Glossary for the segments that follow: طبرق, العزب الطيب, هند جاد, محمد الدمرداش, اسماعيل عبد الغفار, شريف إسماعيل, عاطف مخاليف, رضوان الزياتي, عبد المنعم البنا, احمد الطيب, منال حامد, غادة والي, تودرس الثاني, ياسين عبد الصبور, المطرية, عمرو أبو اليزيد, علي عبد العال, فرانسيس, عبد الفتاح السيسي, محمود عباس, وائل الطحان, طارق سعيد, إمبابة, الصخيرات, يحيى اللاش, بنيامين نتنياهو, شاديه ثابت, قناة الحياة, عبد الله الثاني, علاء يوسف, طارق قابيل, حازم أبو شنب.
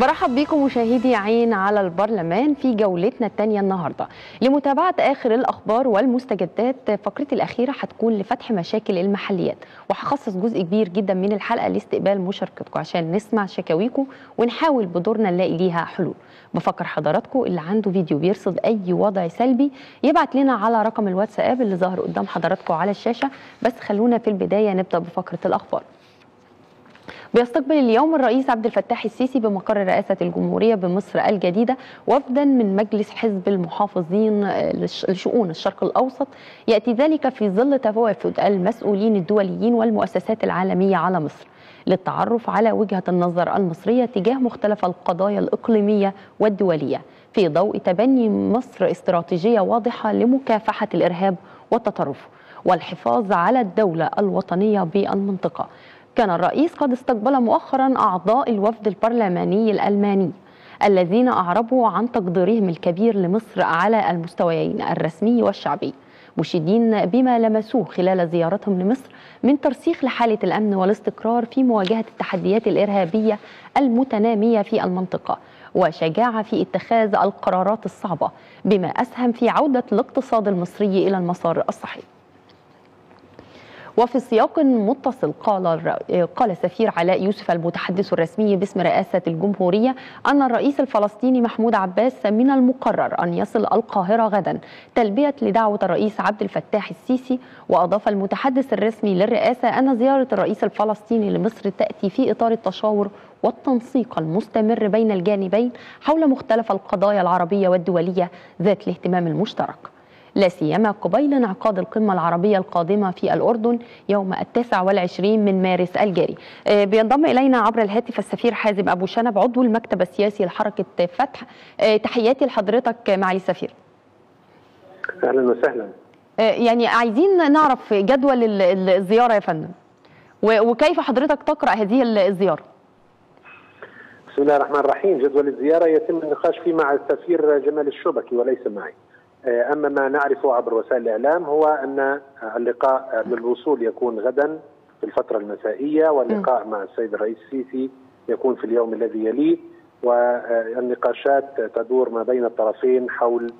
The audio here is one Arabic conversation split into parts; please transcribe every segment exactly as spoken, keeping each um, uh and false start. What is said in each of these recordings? برحب بيكم مشاهدي عين على البرلمان في جولتنا الثانية النهاردة لمتابعة آخر الأخبار والمستجدات. فقرتي الأخيرة هتكون لفتح مشاكل المحليات، وهخصص جزء كبير جدا من الحلقة لاستقبال مشاركتكم عشان نسمع شكاويكم ونحاول بدورنا نلاقي ليها حلول. بفكر حضراتكم اللي عنده فيديو بيرصد أي وضع سلبي يبعت لنا على رقم الواتساب اللي ظهر قدام حضراتكم على الشاشة. بس خلونا في البداية نبدأ بفقرة الأخبار. بيستقبل اليوم الرئيس عبد الفتاح السيسي بمقر رئاسة الجمهورية بمصر الجديدة وفدا من مجلس حزب المحافظين لشؤون الشرق الأوسط، يأتي ذلك في ظل توافد المسؤولين الدوليين والمؤسسات العالمية على مصر للتعرف على وجهة النظر المصرية تجاه مختلف القضايا الإقليمية والدولية في ضوء تبني مصر استراتيجية واضحة لمكافحة الإرهاب والتطرف والحفاظ على الدولة الوطنية بالمنطقة. كان الرئيس قد استقبل مؤخرا أعضاء الوفد البرلماني الألماني الذين أعربوا عن تقديرهم الكبير لمصر على المستويين الرسمي والشعبي، مشيدين بما لمسوه خلال زيارتهم لمصر من ترسيخ لحالة الأمن والاستقرار في مواجهة التحديات الإرهابية المتنامية في المنطقة، وشجاعة في اتخاذ القرارات الصعبة بما أسهم في عودة الاقتصاد المصري إلى المسار الصحيح. وفي سياق متصل قال قال سفير علاء يوسف المتحدث الرسمي باسم رئاسة الجمهورية أن الرئيس الفلسطيني محمود عباس من المقرر أن يصل القاهرة غدا تلبية لدعوة الرئيس عبد الفتاح السيسي. وأضاف المتحدث الرسمي للرئاسة أن زيارة الرئيس الفلسطيني لمصر تأتي في إطار التشاور والتنسيق المستمر بين الجانبين حول مختلف القضايا العربية والدولية ذات الاهتمام المشترك، لا سيما قبيل انعقاد القمة العربية القادمة في الأردن يوم التاسع والعشرين من مارس الجاري. بينضم إلينا عبر الهاتف السفير حازم أبو شنب عضو المكتب السياسي لحركة فتح. تحياتي لحضرتك معالي السفير. أهلا وسهلا. يعني عايزين نعرف جدول الزيارة يا فندم وكيف حضرتك تقرأ هذه الزيارة؟ بسم الله الرحمن الرحيم. جدول الزيارة يتم النقاش فيه مع السفير جمال الشبكي وليس معي. أما ما نعرفه عبر وسائل الإعلام هو أن اللقاء بالوصول يكون غدا في الفترة المسائية، واللقاء مع السيد الرئيس السيسي يكون في اليوم الذي يليه، والنقاشات تدور ما بين الطرفين حول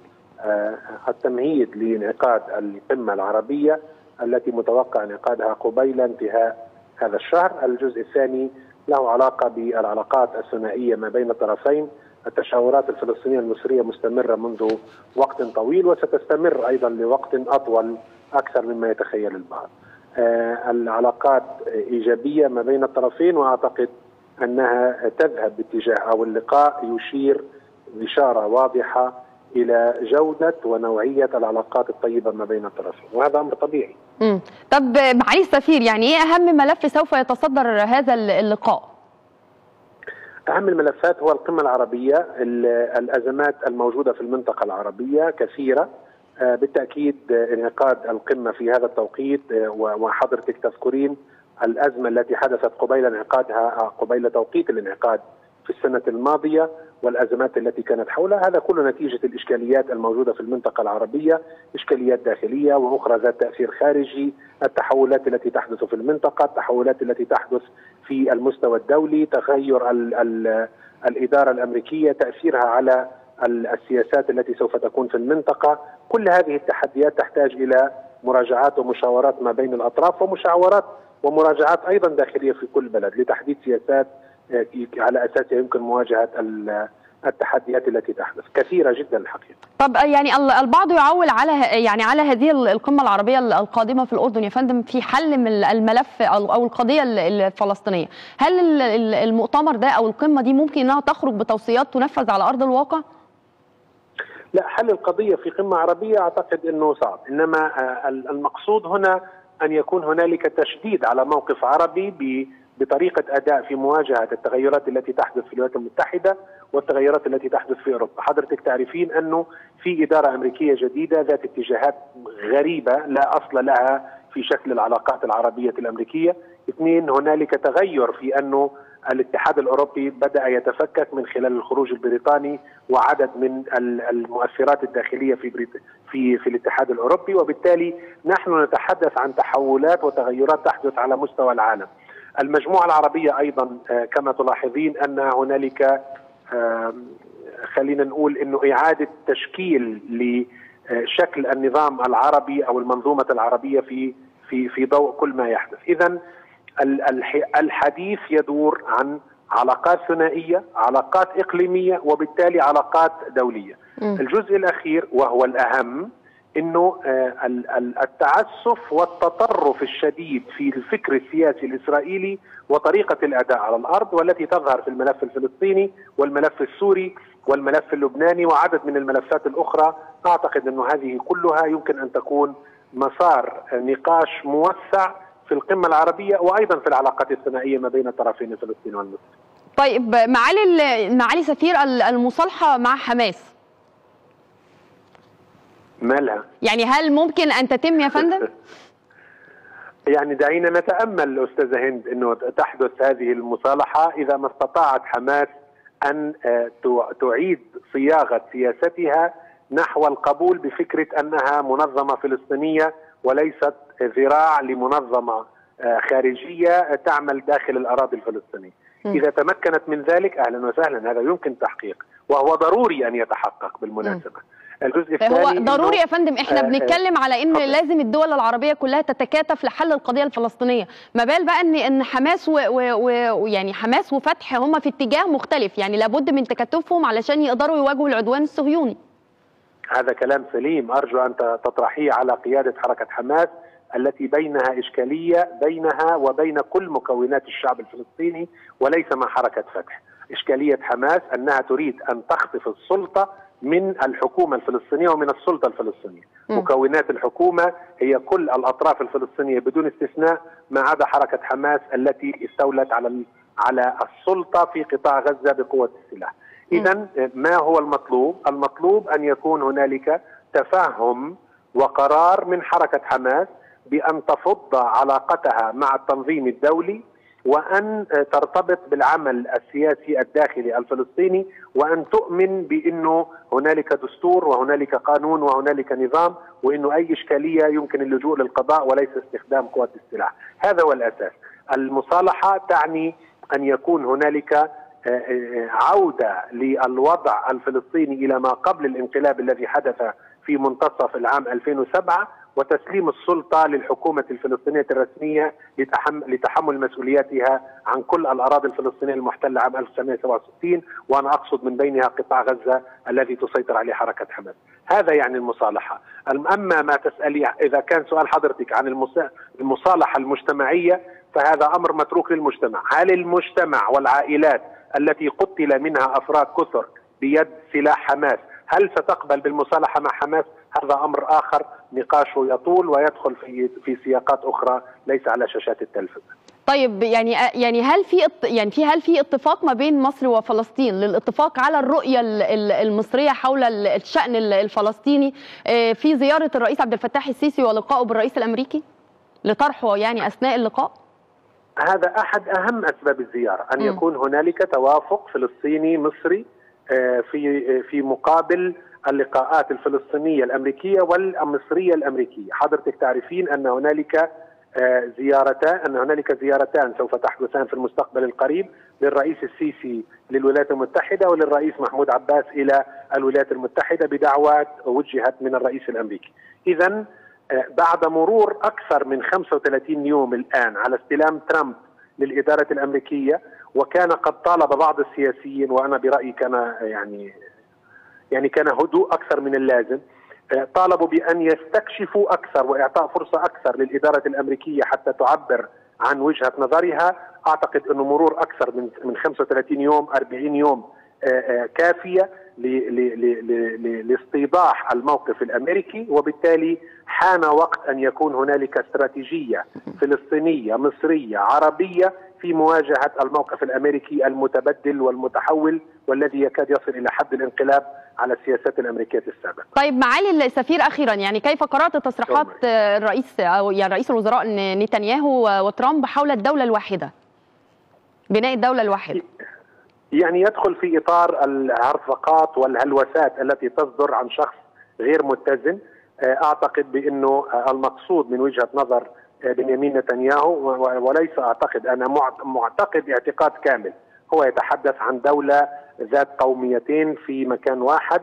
التمهيد لانعقاد القمة العربية التي متوقع انعقادها قبيل انتهاء هذا الشهر. الجزء الثاني له علاقة بالعلاقات الثنائية ما بين الطرفين. التشاورات الفلسطينية المصرية مستمرة منذ وقت طويل وستستمر أيضا لوقت أطول أكثر مما يتخيل البعض. آه العلاقات إيجابية ما بين الطرفين، وأعتقد أنها تذهب باتجاه أو اللقاء يشير إشارة واضحة إلى جودة ونوعية العلاقات الطيبة ما بين الطرفين، وهذا أمر طبيعي. مم. طب معالي السفير، يعني إيه أهم ملف سوف يتصدر هذا اللقاء؟ أهم الملفات هو القمة العربية. الأزمات الموجودة في المنطقة العربية كثيرة، بالتأكيد انعقاد القمة في هذا التوقيت، وحضرتك تذكرين الأزمة التي حدثت قبيل انعقادها قبيل توقيت الانعقاد في السنة الماضية والأزمات التي كانت حولها، هذا كله نتيجة الإشكاليات الموجودة في المنطقة العربية، إشكاليات داخلية وأخرى ذات تأثير خارجي، التحولات التي تحدث في المنطقة، التحولات التي تحدث في المستوى الدولي، تغير ال ال الإدارة الأمريكية، تأثيرها على السياسات التي سوف تكون في المنطقة. كل هذه التحديات تحتاج إلى مراجعات ومشاورات ما بين الأطراف، ومشاورات ومراجعات أيضا داخلية في كل بلد لتحديد سياسات على أساسها يمكن مواجهة التحديات التي تحدث، كثيرة جدا الحقيقة. طب يعني البعض يعول على يعني على هذه القمة العربية القادمة في الأردن يا فندم في حل من الملف أو القضية الفلسطينية، هل المؤتمر ده أو القمة دي ممكن أنها تخرج بتوصيات تنفذ على أرض الواقع؟ لا، حل القضية في قمة عربية أعتقد أنه صعب، إنما المقصود هنا أن يكون هنالك تشديد على موقف عربي ب بطريقة أداء في مواجهة التغيرات التي تحدث في الولايات المتحدة والتغيرات التي تحدث في أوروبا. حضرتك تعرفين أنه في إدارة أمريكية جديدة ذات اتجاهات غريبة لا أصل لها في شكل العلاقات العربية الأمريكية. اثنين، هنالك تغير في أنه الاتحاد الأوروبي بدأ يتفكك من خلال الخروج البريطاني وعدد من المؤثرات الداخلية في بريط... في في الاتحاد الأوروبي، وبالتالي نحن نتحدث عن تحولات وتغيرات تحدث على مستوى العالم. المجموعة العربية أيضا كما تلاحظين أن هنالك خلينا نقول انه اعاده تشكيل لشكل النظام العربي او المنظومه العربيه في في في ضوء كل ما يحدث. اذا الحديث يدور عن علاقات ثنائيه، علاقات اقليميه، وبالتالي علاقات دوليه. الجزء الاخير وهو الاهم انه التعسف والتطرف الشديد في الفكر السياسي الاسرائيلي وطريقه الاداء على الارض، والتي تظهر في الملف الفلسطيني والملف السوري والملف اللبناني وعدد من الملفات الاخرى، اعتقد انه هذه كلها يمكن ان تكون مسار نقاش موسع في القمه العربيه وايضا في العلاقات الثنائيه ما بين الطرفين فلسطين والمصر. طيب معالي معالي سفير، المصالحه مع حماس مالها؟ يعني هل ممكن أن تتم يا فندم؟ يعني دعينا نتأمل أستاذة هند أنه تحدث هذه المصالحة إذا ما استطاعت حماس أن تعيد صياغة سياستها نحو القبول بفكرة أنها منظمة فلسطينية وليست ذراع لمنظمة خارجية تعمل داخل الأراضي الفلسطينية. إذا تمكنت من ذلك أهلا وسهلا، هذا يمكن تحقيق وهو ضروري أن يتحقق بالمناسبة. الجزء الثاني هو ضروري يا فندم، احنا آه بنتكلم على ان خطر. لازم الدول العربيه كلها تتكاتف لحل القضيه الفلسطينيه، ما بال بقى ان ان حماس ويعني حماس وفتح هما في اتجاه مختلف، يعني لابد من تكاتفهم علشان يقدروا يواجهوا العدوان الصهيوني. هذا كلام سليم، ارجو ان تطرحيه على قياده حركه حماس التي بينها اشكاليه بينها وبين كل مكونات الشعب الفلسطيني وليس مع حركه فتح. اشكاليه حماس انها تريد ان تخطف السلطه من الحكومة الفلسطينية ومن السلطة الفلسطينية. م. مكونات الحكومة هي كل الأطراف الفلسطينية بدون استثناء ما عدا حركة حماس التي استولت على على السلطة في قطاع غزة بقوة السلاح. إذا ما هو المطلوب؟ المطلوب أن يكون هنالك تفاهم وقرار من حركة حماس بأن تفض علاقتها مع التنظيم الدولي وأن ترتبط بالعمل السياسي الداخلي الفلسطيني، وأن تؤمن بأنه هنالك دستور وهنالك قانون وهنالك نظام، وأنه أي إشكالية يمكن اللجوء للقضاء وليس استخدام قوة السلاح. هذا هو الأساس. المصالحة تعني أن يكون هنالك عودة للوضع الفلسطيني إلى ما قبل الانقلاب الذي حدث في منتصف العام ألفين وسبعة، وتسليم السلطة للحكومة الفلسطينية الرسمية لتحمل مسؤولياتها عن كل الأراضي الفلسطينية المحتلة عام ألف وتسعمئة وسبعة وستين، وأنا أقصد من بينها قطاع غزة الذي تسيطر عليه حركة حماس. هذا يعني المصالحة. أما ما تسألي إذا كان سؤال حضرتك عن المصالحة المجتمعية، فهذا أمر متروك للمجتمع. هل المجتمع والعائلات التي قتل منها أفراد كثر بيد سلاح حماس هل ستقبل بالمصالحة مع حماس؟ هذا أمر آخر نقاشه يطول ويدخل في في سياقات أخرى ليس على شاشات التلفزيون. طيب يعني يعني هل في يعني في هل في اتفاق ما بين مصر وفلسطين للاتفاق على الرؤية المصرية حول الشأن الفلسطيني في زيارة الرئيس عبد الفتاح السيسي ولقائه بالرئيس الأمريكي لطرحه يعني أثناء اللقاء؟ هذا أحد أهم أسباب الزيارة، أن يكون هنالك توافق فلسطيني مصري في في مقابل اللقاءات الفلسطينية الأمريكية والمصرية الأمريكية. حضرتك تعرفين أن هنالك زيارتان أن هنالك زيارتان سوف تحدثان في المستقبل القريب للرئيس السيسي للولايات المتحدة وللرئيس محمود عباس إلى الولايات المتحدة بدعوات وجهت من الرئيس الأمريكي. إذا بعد مرور أكثر من خمسة وثلاثين يوم الآن على استلام ترامب للإدارة الأمريكية، وكان قد طالب بعض السياسيين وأنا برأيي كان يعني يعني كان هدوء أكثر من اللازم، طالبوا بأن يستكشفوا أكثر وإعطاء فرصة أكثر للإدارة الأمريكية حتى تعبر عن وجهة نظرها. أعتقد أنه مرور أكثر من من خمسة وثلاثين يوم أربعين يوم كافية لاستيضاح الموقف الأمريكي، وبالتالي حان وقت أن يكون هنالك استراتيجية فلسطينية مصرية عربية في مواجهة الموقف الأمريكي المتبدل والمتحول والذي يكاد يصل إلى حد الانقلاب على السياسات الأمريكية السابقة. طيب معالي السفير أخيرا، يعني كيف قرأت تصريحات الرئيس أو يعني رئيس الوزراء نتنياهو وترامب حول الدولة الواحدة، بناء الدولة الواحدة؟ يعني يدخل في إطار الهرطقات والهلوسات التي تصدر عن شخص غير متزن. أعتقد بأنه المقصود من وجهة نظر بنيامين نتنياهو، وليس أعتقد أنا معتقد اعتقاد كامل، هو يتحدث عن دولة ذات قوميتين في مكان واحد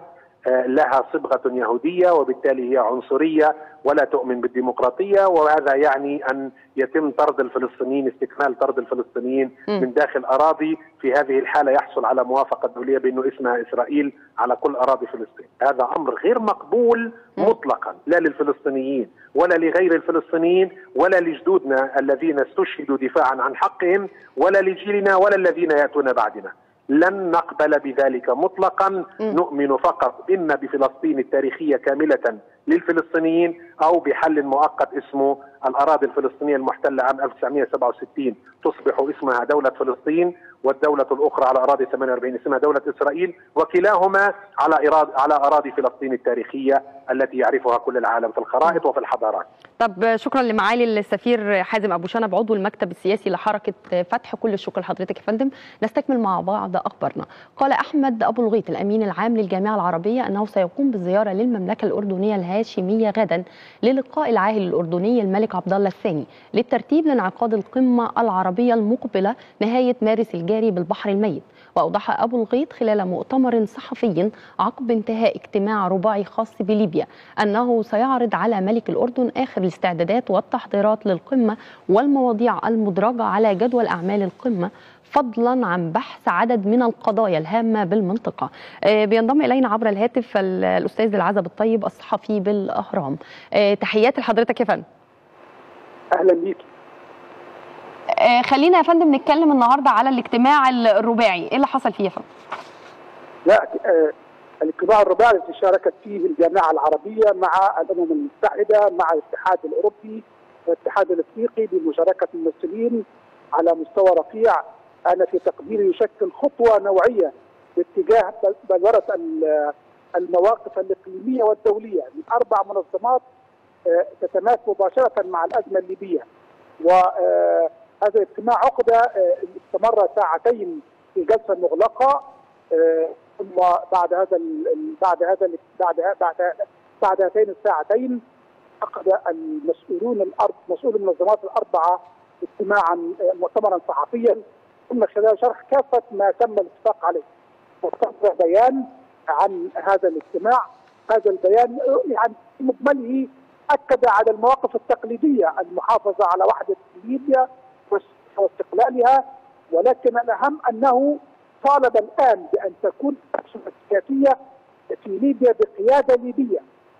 لها صبغة يهودية، وبالتالي هي عنصرية ولا تؤمن بالديمقراطية، وهذا يعني أن يتم طرد الفلسطينيين، استكمال طرد الفلسطينيين من داخل أراضي. في هذه الحالة يحصل على موافقة دولية بأنه اسمها إسرائيل على كل أراضي فلسطين. هذا أمر غير مقبول مطلقا، لا للفلسطينيين ولا لغير الفلسطينيين، ولا لجدودنا الذين استشهدوا دفاعا عن حقهم، ولا لجيلنا، ولا الذين يأتون بعدنا. لن نقبل بذلك مطلقا. م. نؤمن فقط إما بفلسطين التاريخية كاملة للفلسطينيين، أو بحل مؤقت اسمه الأراضي الفلسطينية المحتلة عام ألف وتسعمئة وسبعة وستين تصبح اسمها دولة فلسطين، والدولة الأخرى على أراضي ثمانية وأربعين اسمها دولة إسرائيل، وكلاهما على إراضي على أراضي فلسطين التاريخية التي يعرفها كل العالم في الخرائط وفي الحضارات. طب شكرا لمعالي السفير حازم أبو شنب عضو المكتب السياسي لحركة فتح، كل الشكر لحضرتك يا فندم. نستكمل مع بعض أخبارنا. قال أحمد أبو الغيط الأمين العام للجامعة العربية أنه سيقوم بالزيارة للمملكة الأردنية الهاشمية غدا للقاء العاهل الأردني الملك عبد الله الثاني للترتيب لانعقاد القمة العربية المقبلة نهاية مارس الجاري بالبحر الميت. وأوضح أبو الغيط خلال مؤتمر صحفي عقب انتهاء اجتماع رباعي خاص بليبيا أنه سيعرض على ملك الأردن آخر الاستعدادات والتحضيرات للقمة والمواضيع المدرجة على جدول أعمال القمة، فضلا عن بحث عدد من القضايا الهامة بالمنطقة. بينضم إلينا عبر الهاتف الأستاذ العزب الطيب الصحفي بالأهرام. تحياتي لحضرتك يا فندم. أهلا بيك. خلينا يا فندم نتكلم النهارده على الاجتماع الرباعي، إيه اللي حصل فيه يا فندم؟ لا، الاجتماع الرباعي اللي شاركت فيه الجامعة العربية مع الأمم المتحدة مع الاتحاد الأوروبي والاتحاد الأفريقي بمشاركة ممثلين على مستوى رفيع أنا في تقديري يشكل خطوة نوعية باتجاه بلورة المواقف الإقليمية والدولية من أربع منظمات تتماس مباشرة مع الأزمة الليبية. وهذا الاجتماع عقد استمر ساعتين في جلسة مغلقة، ثم بعد هذا بعد هذا بعد بعد هاتين الساعتين عقد المسؤولون الأرب مسؤول المنظمات الأربعة اجتماعا مؤتمرا صحفيا، ثم خلال شرح كافة ما تم الاتفاق عليه وصدر بيان عن هذا الاجتماع. هذا البيان يعني في مجمله أكد على المواقف التقليدية، المحافظة على وحدة ليبيا واستقلالها، ولكن الأهم أنه طالب الآن بأن تكون الأنشطة السياسية في ليبيا بقيادة ليبية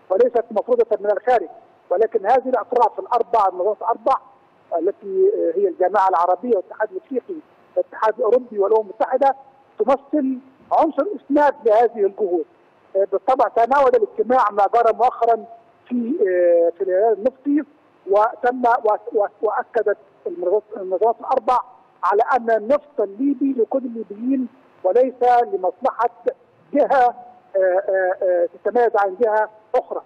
وليست مفروضة من الخارج. ولكن هذه الأطراف الأربعة المنظمات الأربع التي هي الجامعة العربية والاتحاد الأفريقي والاتحاد الأوروبي والأمم المتحدة تمثل عنصر إسناد لهذه الجهود. بالطبع تناول الاجتماع ما جرى مؤخرا في في الهلال النفطي، وتم واكدت المنظمات الاربع على ان النفط الليبي لكل الليبيين وليس لمصلحه جهه تتميز عن جهه اخرى،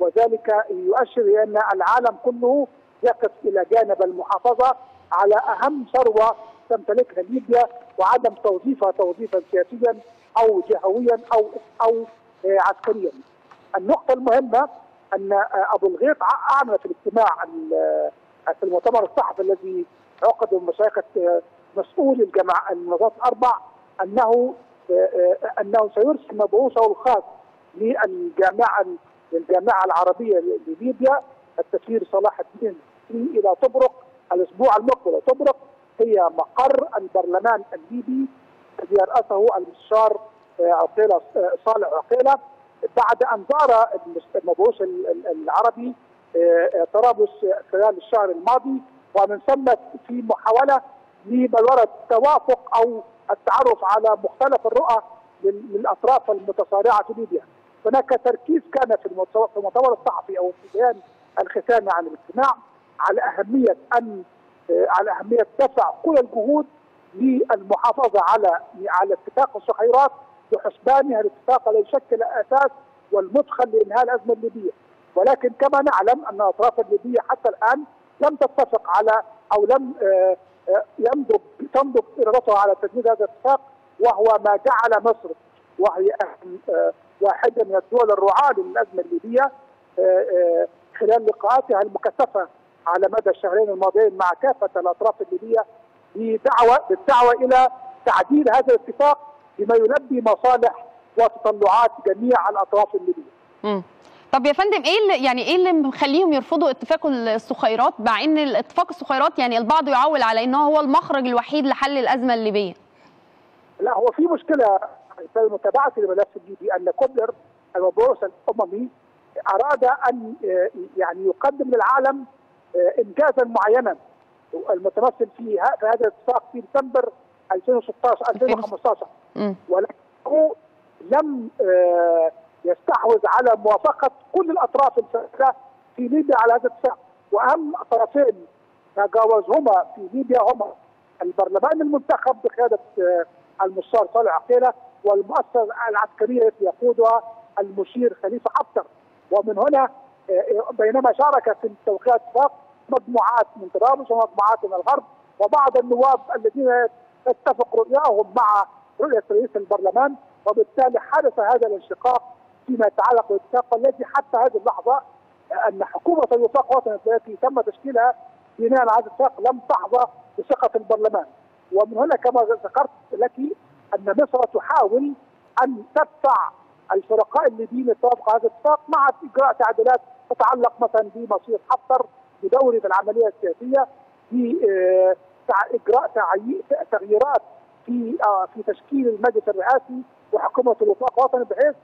وذلك يؤشر الى ان العالم كله يقف الى جانب المحافظه على اهم ثروه تمتلكها ليبيا وعدم توظيفها توظيفا سياسيا او جهويا او او عسكريا. النقطه المهمه أن أبو الغيط أعلن في الاجتماع في المؤتمر الصحفي الذي عقد بمشاركة مسؤول الجامعة المنظمات الأربع أنه أنه سيرسل مبعوثه الخاص للجامعة للجامعة العربية لليبيا السفير صلاح الدين إلى طبرق الأسبوع المقبل. طبرق هي مقر البرلمان الليبي الذي يرأسه المستشار عقيلة صالح عقيلة، بعد أن زار المبعوث العربي طرابلس خلال الشهر الماضي، ومن ثم في محاولة لبلورة التوافق أو التعرف على مختلف الرؤى للأطراف المتصارعة في ليبيا. هناك تركيز كان في المؤتمر الصحفي أو في بيان الختامي عن الاجتماع على أهمية أن على أهمية دفع كل الجهود للمحافظة على على اتفاق الصحيرات بحسبانها الاتفاق الذي يشكل الاساس والمدخل لانهاء الازمه الليبيه، ولكن كما نعلم ان الاطراف الليبيه حتى الان لم تتفق على او لم ينضب تنضب ارادتها على تجنيد هذا الاتفاق، وهو ما جعل مصر وهي واحده من الدول الرعاه للازمه الليبيه خلال لقاءاتها المكثفه على مدى الشهرين الماضيين مع كافه الاطراف الليبيه بدعوه بالدعوه الى تعديل هذا الاتفاق بما يلبي مصالح وتطلعات جميع الاطراف الليبيه. طب يا فندم ايه اللي يعني ايه اللي مخليهم يرفضوا اتفاق الصخيرات مع ان اتفاق الصخيرات يعني البعض يعول على انه هو المخرج الوحيد لحل الازمه الليبيه؟ لا هو في مشكله في متابعه الملف الليبي ان كوبلر المبعوث الاممي اراد ان يعني يقدم للعالم انجازا معينا المتمثل في هذا الاتفاق في ديسمبر ألفين وستة عشر ألفين وخمسة عشر ولكنه لم يستحوذ على موافقه كل الاطراف الفاعله في ليبيا على هذا الاتفاق، واهم طرفين تجاوزهما في ليبيا هما البرلمان المنتخب بقياده المستشار صالح عقيله والمؤسسه العسكريه التي يقودها المشير خليفه حفتر، ومن هنا بينما شارك في توقيع الاتفاق مجموعات من طرابلس ومجموعات من الغرب وبعض النواب الذين اتفق رؤياهم مع رؤيه رئيس البرلمان، وبالتالي حدث هذا الانشقاق فيما يتعلق بالاتفاق الذي حتى هذه اللحظه ان حكومه الوفاق وطني التي تم تشكيلها بناء على هذا الاتفاق لم تحظى بثقه البرلمان، ومن هنا كما ذكرت لك ان مصر تحاول ان تدفع الفرقاء الليبيين لتوافق هذا الاتفاق مع اجراء تعديلات تتعلق مثلا بمصير حفتر بدوره العمليه السياسيه باجراء تغييرات في في تشكيل المجلس الرئاسي وحكومه الوفاق وطني بحيث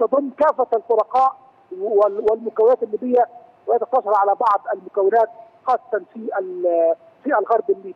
تضم كافه الفرقاء والمكونات الليبيه ولا تقتصر على بعض المكونات خاصه في في الغرب الليبي.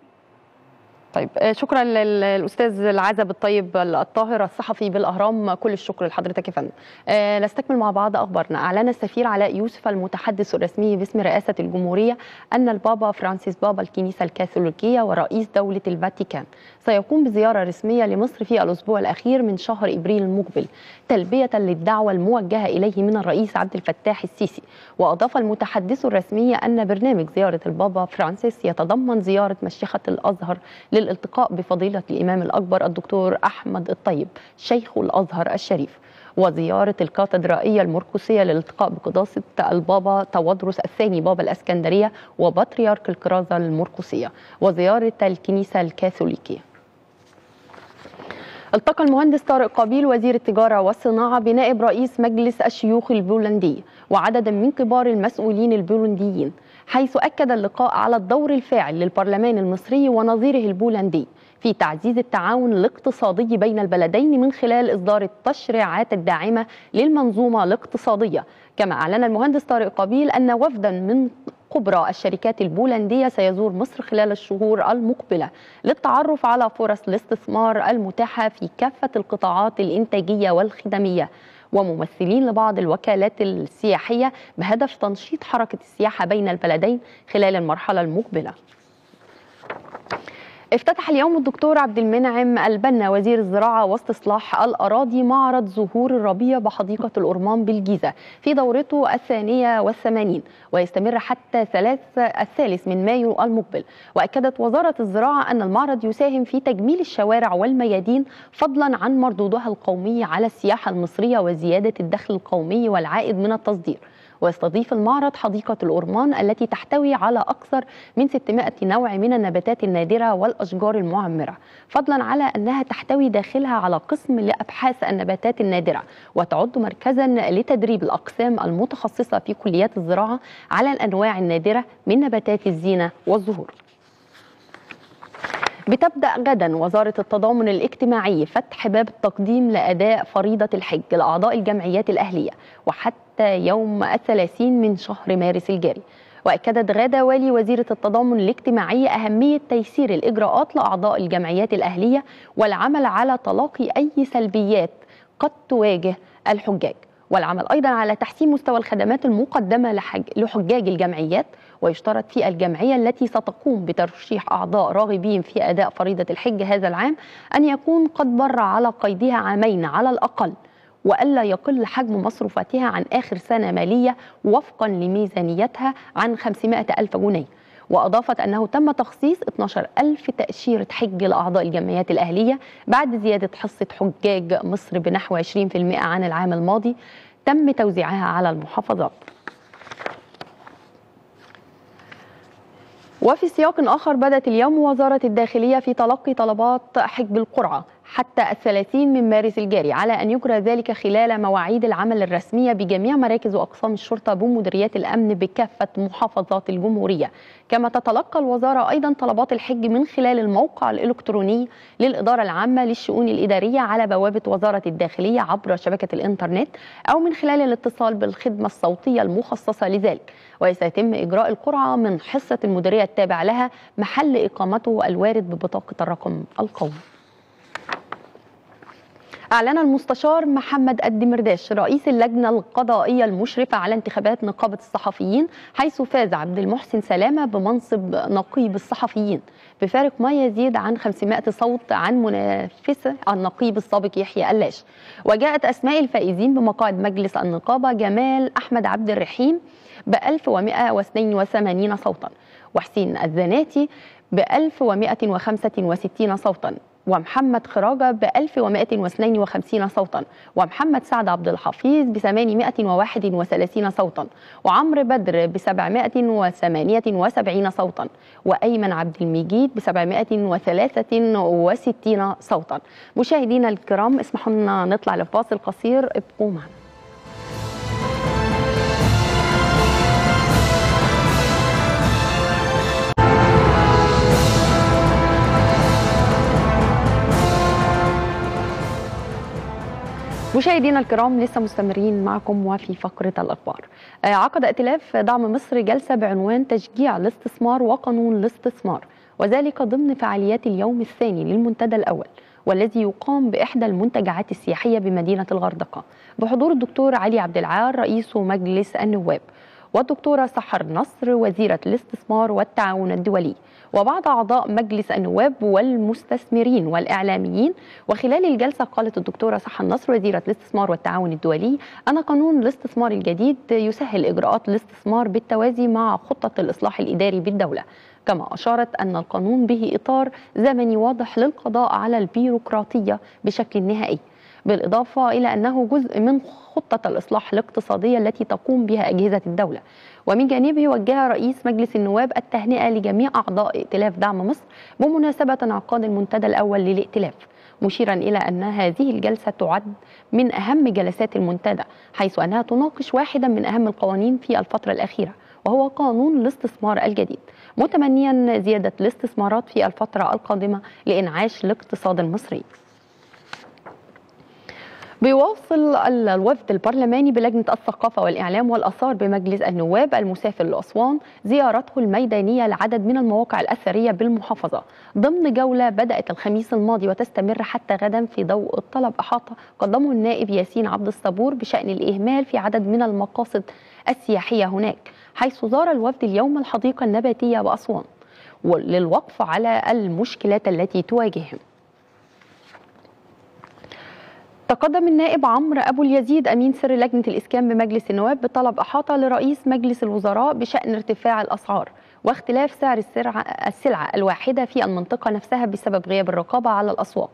طيب شكرا للاستاذ العازب الطيب الطاهر الصحفي بالاهرام، كل الشكر لحضرتك يا فندم. أه نستكمل مع بعض اخبارنا. اعلن السفير علاء يوسف المتحدث الرسمي باسم رئاسه الجمهوريه ان البابا فرانسيس بابا الكنيسه الكاثوليكيه ورئيس دوله الفاتيكان سيقوم بزياره رسميه لمصر في الاسبوع الاخير من شهر ابريل المقبل تلبيه للدعوه الموجهه اليه من الرئيس عبد الفتاح السيسي، واضاف المتحدث الرسمي ان برنامج زياره البابا فرانسيس يتضمن زياره مشيخه الازهر لل الالتقاء بفضيلة الإمام الأكبر الدكتور أحمد الطيب شيخ الأزهر الشريف، وزيارة الكاتدرائية المرقسية للالتقاء بقداسة البابا تودرس الثاني بابا الإسكندرية وبطريرك الكرازة المرقسية، وزيارة الكنيسة الكاثوليكية. التقى المهندس طارق قابيل وزير التجارة والصناعة بنائب رئيس مجلس الشيوخ البولندي وعددا من كبار المسؤولين البولنديين، حيث أكد اللقاء على الدور الفاعل للبرلمان المصري ونظيره البولندي في تعزيز التعاون الاقتصادي بين البلدين من خلال إصدار التشريعات الداعمة للمنظومة الاقتصادية. كما أعلن المهندس طارق قابيل أن وفدا من كبرى الشركات البولندية سيزور مصر خلال الشهور المقبلة للتعرف على فرص الاستثمار المتاحة في كافة القطاعات الإنتاجية والخدمية وممثلين لبعض الوكالات السياحية بهدف تنشيط حركة السياحة بين البلدين خلال المرحلة المقبلة. افتتح اليوم الدكتور عبد المنعم البنا وزير الزراعة واستصلاح الأراضي معرض زهور الربيع بحديقة الأرمان بالجيزة في دورته الثانية والثمانين ويستمر حتى الثالث من مايو المقبل، وأكدت وزارة الزراعة أن المعرض يساهم في تجميل الشوارع والميادين فضلا عن مردودها القومي على السياحة المصرية وزيادة الدخل القومي والعائد من التصدير. ويستضيف المعرض حديقة الأرمان التي تحتوي على أكثر من ستمائة نوع من النباتات النادرة والأشجار المعمرة، فضلا على أنها تحتوي داخلها على قسم لأبحاث النباتات النادرة وتعد مركزا لتدريب الأقسام المتخصصة في كليات الزراعة على الأنواع النادرة من نباتات الزينة والزهور. بتبدأ غدا وزارة التضامن الاجتماعي فتح باب التقديم لأداء فريضة الحج لأعضاء الجمعيات الأهلية وحتى يوم الثلاثين من شهر مارس الجاري. وأكدت غادة والي وزيرة التضامن الاجتماعي أهمية تيسير الإجراءات لأعضاء الجمعيات الأهلية والعمل على تلاقي أي سلبيات قد تواجه الحجاج، والعمل أيضا على تحسين مستوى الخدمات المقدمة لحجاج الجمعيات. ويشترط في الجمعية التي ستقوم بترشيح أعضاء راغبين في أداء فريضة الحج هذا العام أن يكون قد مر على قيدها عامين على الأقل وألا يقل حجم مصروفاتها عن آخر سنة مالية وفقا لميزانيتها عن خمسمائة ألف جنيه. وأضافت أنه تم تخصيص اثني عشر ألف تأشيرة حج لأعضاء الجمعيات الأهلية بعد زيادة حصة حجاج مصر بنحو عشرين بالمئة عن العام الماضي تم توزيعها على المحافظات. وفي سياق آخر بدأت اليوم وزارة الداخلية في تلقي طلبات حجب القرعة حتى الثلاثين من مارس الجاري، على أن يجرى ذلك خلال مواعيد العمل الرسمية بجميع مراكز وأقسام الشرطة بمديريات الأمن بكافة محافظات الجمهورية. كما تتلقى الوزارة أيضا طلبات الحج من خلال الموقع الإلكتروني للإدارة العامة للشؤون الإدارية على بوابة وزارة الداخلية عبر شبكة الإنترنت، أو من خلال الاتصال بالخدمة الصوتية المخصصة لذلك. وسيتم إجراء القرعة من حصة المديرية التابع لها، محل إقامته الوارد ببطاقة الرقم القومي. أعلن المستشار محمد الدمرداش رئيس اللجنة القضائية المشرفة على انتخابات نقابة الصحفيين، حيث فاز عبد المحسن سلامة بمنصب نقيب الصحفيين بفارق ما يزيد عن خمسمائة صوت عن منافسه النقيب السابق يحيى اللاش. وجاءت أسماء الفائزين بمقاعد مجلس النقابة جمال احمد عبد الرحيم ب ألف ومئة واثنين وثمانين صوتا، وحسين الزناتي ب ألف ومئة وخمسة وستين صوتا، ومحمد خراجة ب ألف ومئة واثنين وخمسين صوتا، ومحمد سعد عبد الحفيظ ب ثمانمائة وواحد وثلاثين صوتا، وعمرو بدر ب سبعمائة وثمانية وسبعين صوتا، وأيمن عبد المجيد ب سبعمائة وثلاثة وستين صوتا. مشاهدينا الكرام، اسمحوا لنا نطلع لفاصل قصير، ابقوا معنا. مشاهدينا الكرام، لسه مستمرين معكم وفي فقرة الأخبار. عقد ائتلاف دعم مصر جلسة بعنوان تشجيع الاستثمار وقانون الاستثمار، وذلك ضمن فعاليات اليوم الثاني للمنتدى الأول، والذي يقام بإحدى المنتجعات السياحية بمدينة الغردقة بحضور الدكتور علي عبد العال رئيس مجلس النواب، والدكتورة سحر نصر وزيرة الاستثمار والتعاون الدولي، وبعض أعضاء مجلس النواب والمستثمرين والإعلاميين. وخلال الجلسة قالت الدكتورة سحر نصر وزيرة الاستثمار والتعاون الدولي أن قانون الاستثمار الجديد يسهل إجراءات الاستثمار بالتوازي مع خطة الإصلاح الإداري بالدولة. كما أشارت أن القانون به إطار زمني واضح للقضاء على البيروقراطية بشكل نهائي، بالإضافة إلى أنه جزء من خطة الإصلاح الاقتصادية التي تقوم بها أجهزة الدولة. ومن جانبه وجه رئيس مجلس النواب التهنئة لجميع أعضاء ائتلاف دعم مصر بمناسبة انعقاد المنتدى الأول للائتلاف، مشيرا إلى أن هذه الجلسة تعد من أهم جلسات المنتدى، حيث أنها تناقش واحدا من أهم القوانين في الفترة الأخيرة، وهو قانون الاستثمار الجديد، متمنيا زيادة الاستثمارات في الفترة القادمة لإنعاش الاقتصاد المصري. بيواصل الوفد البرلماني بلجنة الثقافة والإعلام والآثار بمجلس النواب المسافر لأسوان زيارته الميدانية لعدد من المواقع الأثرية بالمحافظة ضمن جولة بدأت الخميس الماضي وتستمر حتى غدا في ضوء طلب إحاطة قدمه النائب ياسين عبد الصبور بشأن الإهمال في عدد من المقاصد السياحية هناك، حيث زار الوفد اليوم الحديقة النباتية بأسوان للوقف على المشكلات التي تواجههم. تقدم النائب عمرو ابو اليزيد امين سر لجنه الاسكان بمجلس النواب بطلب احاطه لرئيس مجلس الوزراء بشان ارتفاع الاسعار واختلاف سعر السلعه الواحده في المنطقه نفسها بسبب غياب الرقابه على الاسواق.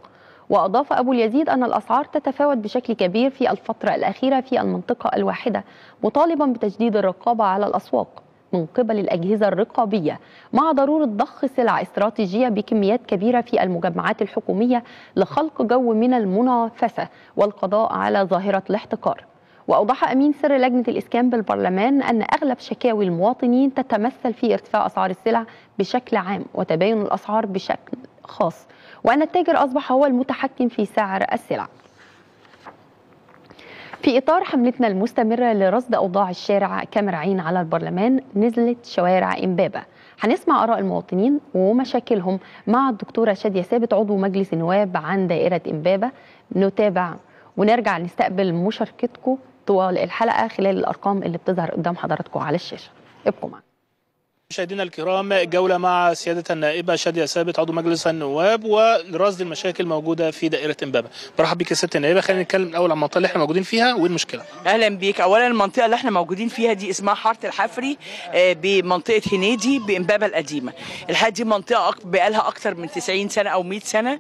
واضاف ابو اليزيد ان الاسعار تتفاوت بشكل كبير في الفتره الاخيره في المنطقه الواحده، مطالبا بتجديد الرقابه على الاسواق من قبل الأجهزة الرقابية، مع ضرورة ضخ سلع استراتيجية بكميات كبيرة في المجمعات الحكومية لخلق جو من المنافسة والقضاء على ظاهرة الاحتكار. وأوضح أمين سر لجنة الإسكان بالبرلمان أن أغلب شكاوي المواطنين تتمثل في ارتفاع أسعار السلع بشكل عام وتباين الأسعار بشكل خاص، وأن التاجر أصبح هو المتحكم في سعر السلع. في إطار حملتنا المستمرة لرصد أوضاع الشارع كمراعين على البرلمان، نزلت شوارع إمبابة، هنسمع آراء المواطنين ومشاكلهم مع الدكتورة شاديه ثابت عضو مجلس النواب عن دائرة إمبابة. نتابع ونرجع نستقبل مشاركتكم طوال الحلقة خلال الأرقام اللي بتظهر قدام حضراتكم على الشاشة، ابقوا معنا. مشاهدينا الكرام، جولة مع سيادة النائبة شاديه ثابت عضو مجلس النواب ولرصد المشاكل موجودة في دائرة إمبابة. برحب بيك يا سيادة النائبة، خلينا نتكلم الأول عن المنطقة اللي احنا موجودين فيها وإيه المشكلة. أهلا بيك. أولا المنطقة اللي احنا موجودين فيها دي اسمها حارة الحفري بمنطقة هنيدي بإمبابة القديمة. الحقيقة دي منطقة بقالها أكثر من تسعين سنة أو مئة سنة.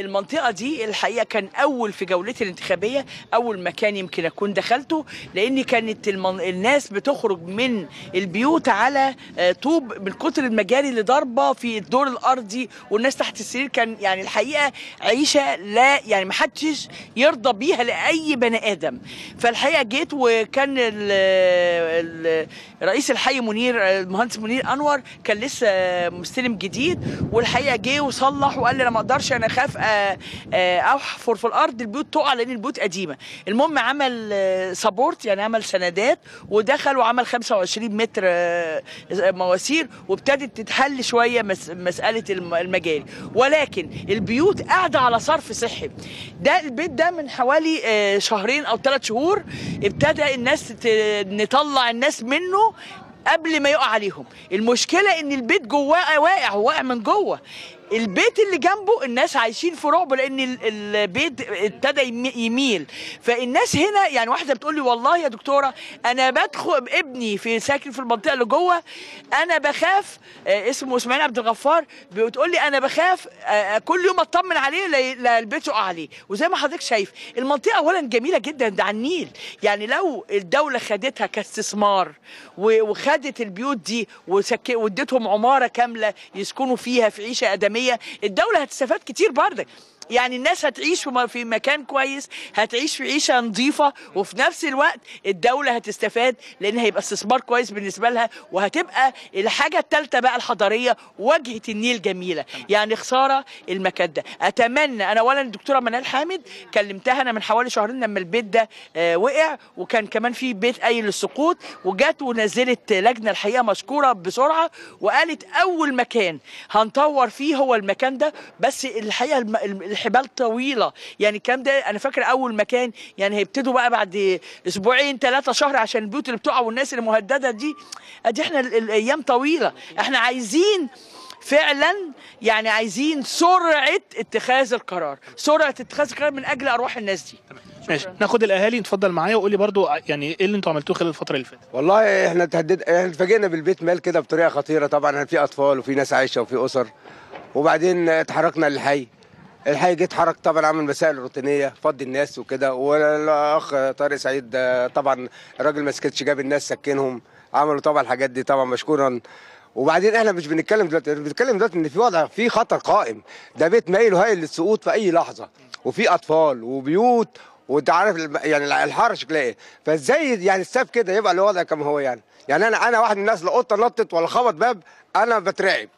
المنطقة دي الحقيقة كان أول في جولتي الانتخابية أول مكان يمكن أكون دخلته، لأن كانت الناس بتخرج من البيوت على طوب من كتر المجاري اللي ضاربه في الدور الارضي والناس تحت السرير. كان يعني الحقيقه عيشه لا يعني ما حدش يرضى بيها لاي بني ادم. فالحقيقه جيت وكان ال ال رئيس الحي منير المهندس منير انور كان لسه مستلم جديد، والحقيقه جه وصلح وقال لي انا ما اقدرش، انا خاف احفر في الارض البيوت تقع لان البيوت قديمه. المهم عمل سبورت يعني عمل سندات ودخل وعمل خمسة وعشرين متر مواسير وابتدت تتحل شويه مساله المجاري، ولكن البيوت قاعده على صرف صحي. ده البيت ده من حوالي شهرين او ثلاث شهور ابتدى الناس نطلع الناس منه قبل ما يقع عليهم. المشكله ان البيت جواه واقع واقع من جوه. البيت اللي جنبه الناس عايشين في رعب لان البيت ابتدى يميل. فالناس هنا يعني واحده بتقول لي والله يا دكتوره انا بدخل ابني في ساكن في المنطقه اللي جوه انا بخاف، اسمه اسماعيل عبد الغفار، بتقول لي انا بخاف كل يوم اطمن عليه لا البيت يقع عليه. وزي ما حضرتك شايف المنطقه اولا جميله جدا، ده على النيل، يعني لو الدوله خدتها كاستثمار وخدت البيوت دي واديتهم عماره كامله يسكنوا فيها في عيشه ادميه الدولة هتستفاد كتير برضك. يعني الناس هتعيش في مكان كويس، هتعيش في عيشة نظيفة، وفي نفس الوقت الدولة هتستفاد لأن هيبقى استثمار كويس بالنسبة لها. وهتبقى الحاجة الثالثة بقى الحضارية واجهة النيل جميلة، يعني خسارة المكان ده. أتمنى أنا أولا الدكتورة منال حامد كلمتها أنا من حوالي شهرين لما البيت ده وقع وكان كمان في بيت قايل للسقوط، وجات ونزلت لجنة الحقيقة مشكورة بسرعة وقالت أول مكان هنطور فيه هو المكان ده. بس الحقيقة الم... حبال طويله، يعني الكلام ده انا فاكر اول مكان يعني هيبتدوا بقى بعد اسبوعين ثلاثه شهر عشان البيوت اللي بتقع والناس المهدده دي ادي احنا الايام طويله. احنا عايزين فعلا يعني عايزين سرعه اتخاذ القرار، سرعه اتخاذ القرار من اجل ارواح الناس دي. ماشي، ناخد الاهالي، اتفضل معايا وقول لي برضو يعني ايه اللي انتوا عملتوه خلال الفتره اللي فاتت. والله احنا اتهددنا، احنا اتفاجئنا بالبيت مال كده بطريقه خطيره. طبعا في اطفال وفي ناس عايشه وفي اسر، وبعدين اتحركنا للحي. الحقيقة جه اتحرك طبعا، عمل مسائل روتينيه فضي الناس وكده، والاخ طارق سعيد طبعا الراجل ما سكتش، جاب الناس سكنهم، عملوا طبعا الحاجات دي طبعا مشكورا. وبعدين احنا مش بنتكلم دلوقتي، بنتكلم دلوقتي ان في وضع في خطر قائم، ده بيت مايل وهايل للسقوط في اي لحظه، وفي اطفال وبيوت وانت عارف يعني الحاره شكلها ايه، فازاي يعني الساب كده يبقى الوضع كما هو. يعني يعني انا انا واحد من الناس لا قطه نطت ولا خبط باب انا بترعب.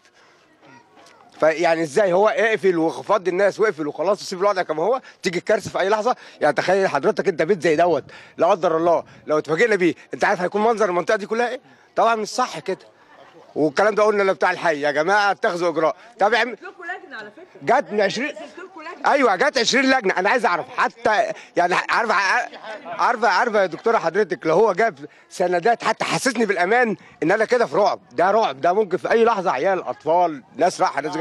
فيعني ازاي هو اقفل وفضي الناس واقفل وخلاص وسيب الوضع كما هو، تيجي الكارثه في اي لحظه. يعني تخيل حضرتك انت بيت زي دوت لا قدر الله لو اتفاجئنا بيه، انت عارف هيكون منظر المنطقه دي كلها ايه؟ طبعا مش صح كده. والكلام ده قلنا بتاع الحي يا جماعه اتخذوا اجراء. طب عم... لجنه على فكره جت من عشرين ايوه جت عشرين لجنه. انا عايز اعرف حتى يعني عارفه عارفه عارفه يا دكتوره حضرتك لو هو جاب سندات حتى حسسني بالامان ان انا كده في رعب، ده رعب، ده ممكن في اي لحظه عيال اطفال ناس رايحه ناس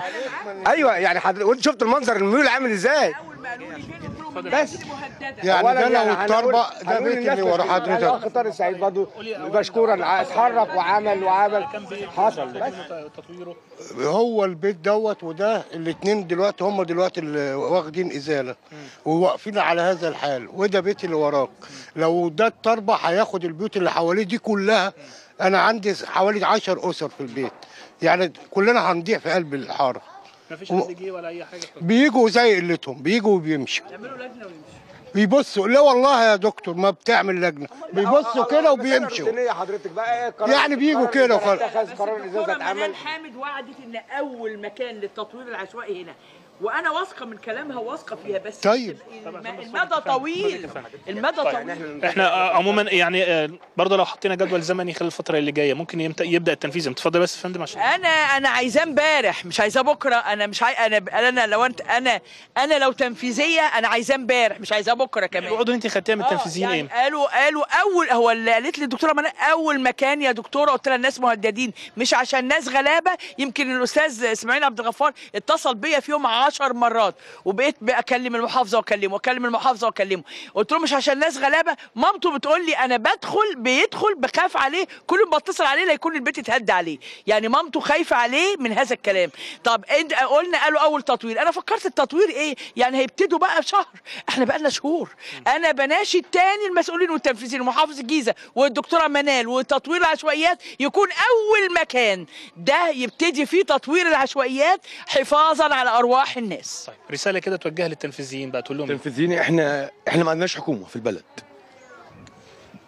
ايوه يعني حضرتك وانت شفت المنظر الميول عامل ازاي؟ بس يعني ده لو الطربه ده بيت اللي ورا حضرتك. الاخ طارق سعيد برضه مشكورا اتحرك وعمل وعمل حصل بس تطويره هو البيت دوت، وده الاثنين دلوقتي هم دلوقتي اللي واخدين ازاله وواقفين على هذا الحال، وده بيت اللي وراك. لو ده الطربه هياخد البيوت اللي حواليه دي كلها. انا عندي حوالي عشر اسر في البيت، يعني كلنا هنضيع في قلب الحاره. مفيش حد جه ولا اي حاجه، بيجوا زي قلتهم، بيجوا وبيمشوا، يعملوا لجنه ويمشوا، بيبصوا. لا والله يا دكتور ما بتعمل لجنه، بيبصوا كده وبيمشوا. يعني بيجوا كده وخلاص. الدكتوره منال حامد وعدت ان اول مكان للتطوير العشوائي هنا، وانا واثقه من كلامها واثقه فيها. بس طيب المدى طويل، المدى طويل. احنا عموما يعني برضه لو حطينا جدول زمني خلال الفتره اللي جايه ممكن يبدا التنفيذ. اتفضل بس يا فندم. عشان انا انا عايزاه امبارح، مش عايزاه بكره. انا مش عاي... انا انا لو انت انا انا لو تنفيذيه انا عايزاه امبارح مش عايزاه بكره كمان. الوعود انت خدتيها من التنفيذيين يعني ايه؟ قالوا قالوا اول هو اللي قالت لي الدكتوره منال اول مكان يا دكتوره. قلت لها الناس مهددين مش عشان ناس غلابه. يمكن الاستاذ اسماعيل عبد الغفار اتصل بيا في يوم عشر مرات، وبقيت بكلم المحافظه واكلمه واكلم المحافظه واكلمه، قلت له مش عشان ناس غلابه، مامته بتقول لي انا بدخل بيدخل بخاف عليه، كل ما بتصل عليه لا يكون البيت اتهد عليه، يعني مامته خايفه عليه من هذا الكلام. طب انت قلنا قالوا اول تطوير، انا فكرت التطوير ايه؟ يعني هيبتدوا بقى شهر، احنا بقى لنا شهور، انا بناشد تاني المسؤولين والتنفيذيين محافظ الجيزه والدكتوره منال وتطوير العشوائيات يكون اول مكان ده يبتدي فيه تطوير العشوائيات حفاظا على ارواح الناس. طيب رساله كده توجهها للتنفيذيين بقى تقول لهم التنفيذيين احنا احنا ما عندناش حكومه في البلد.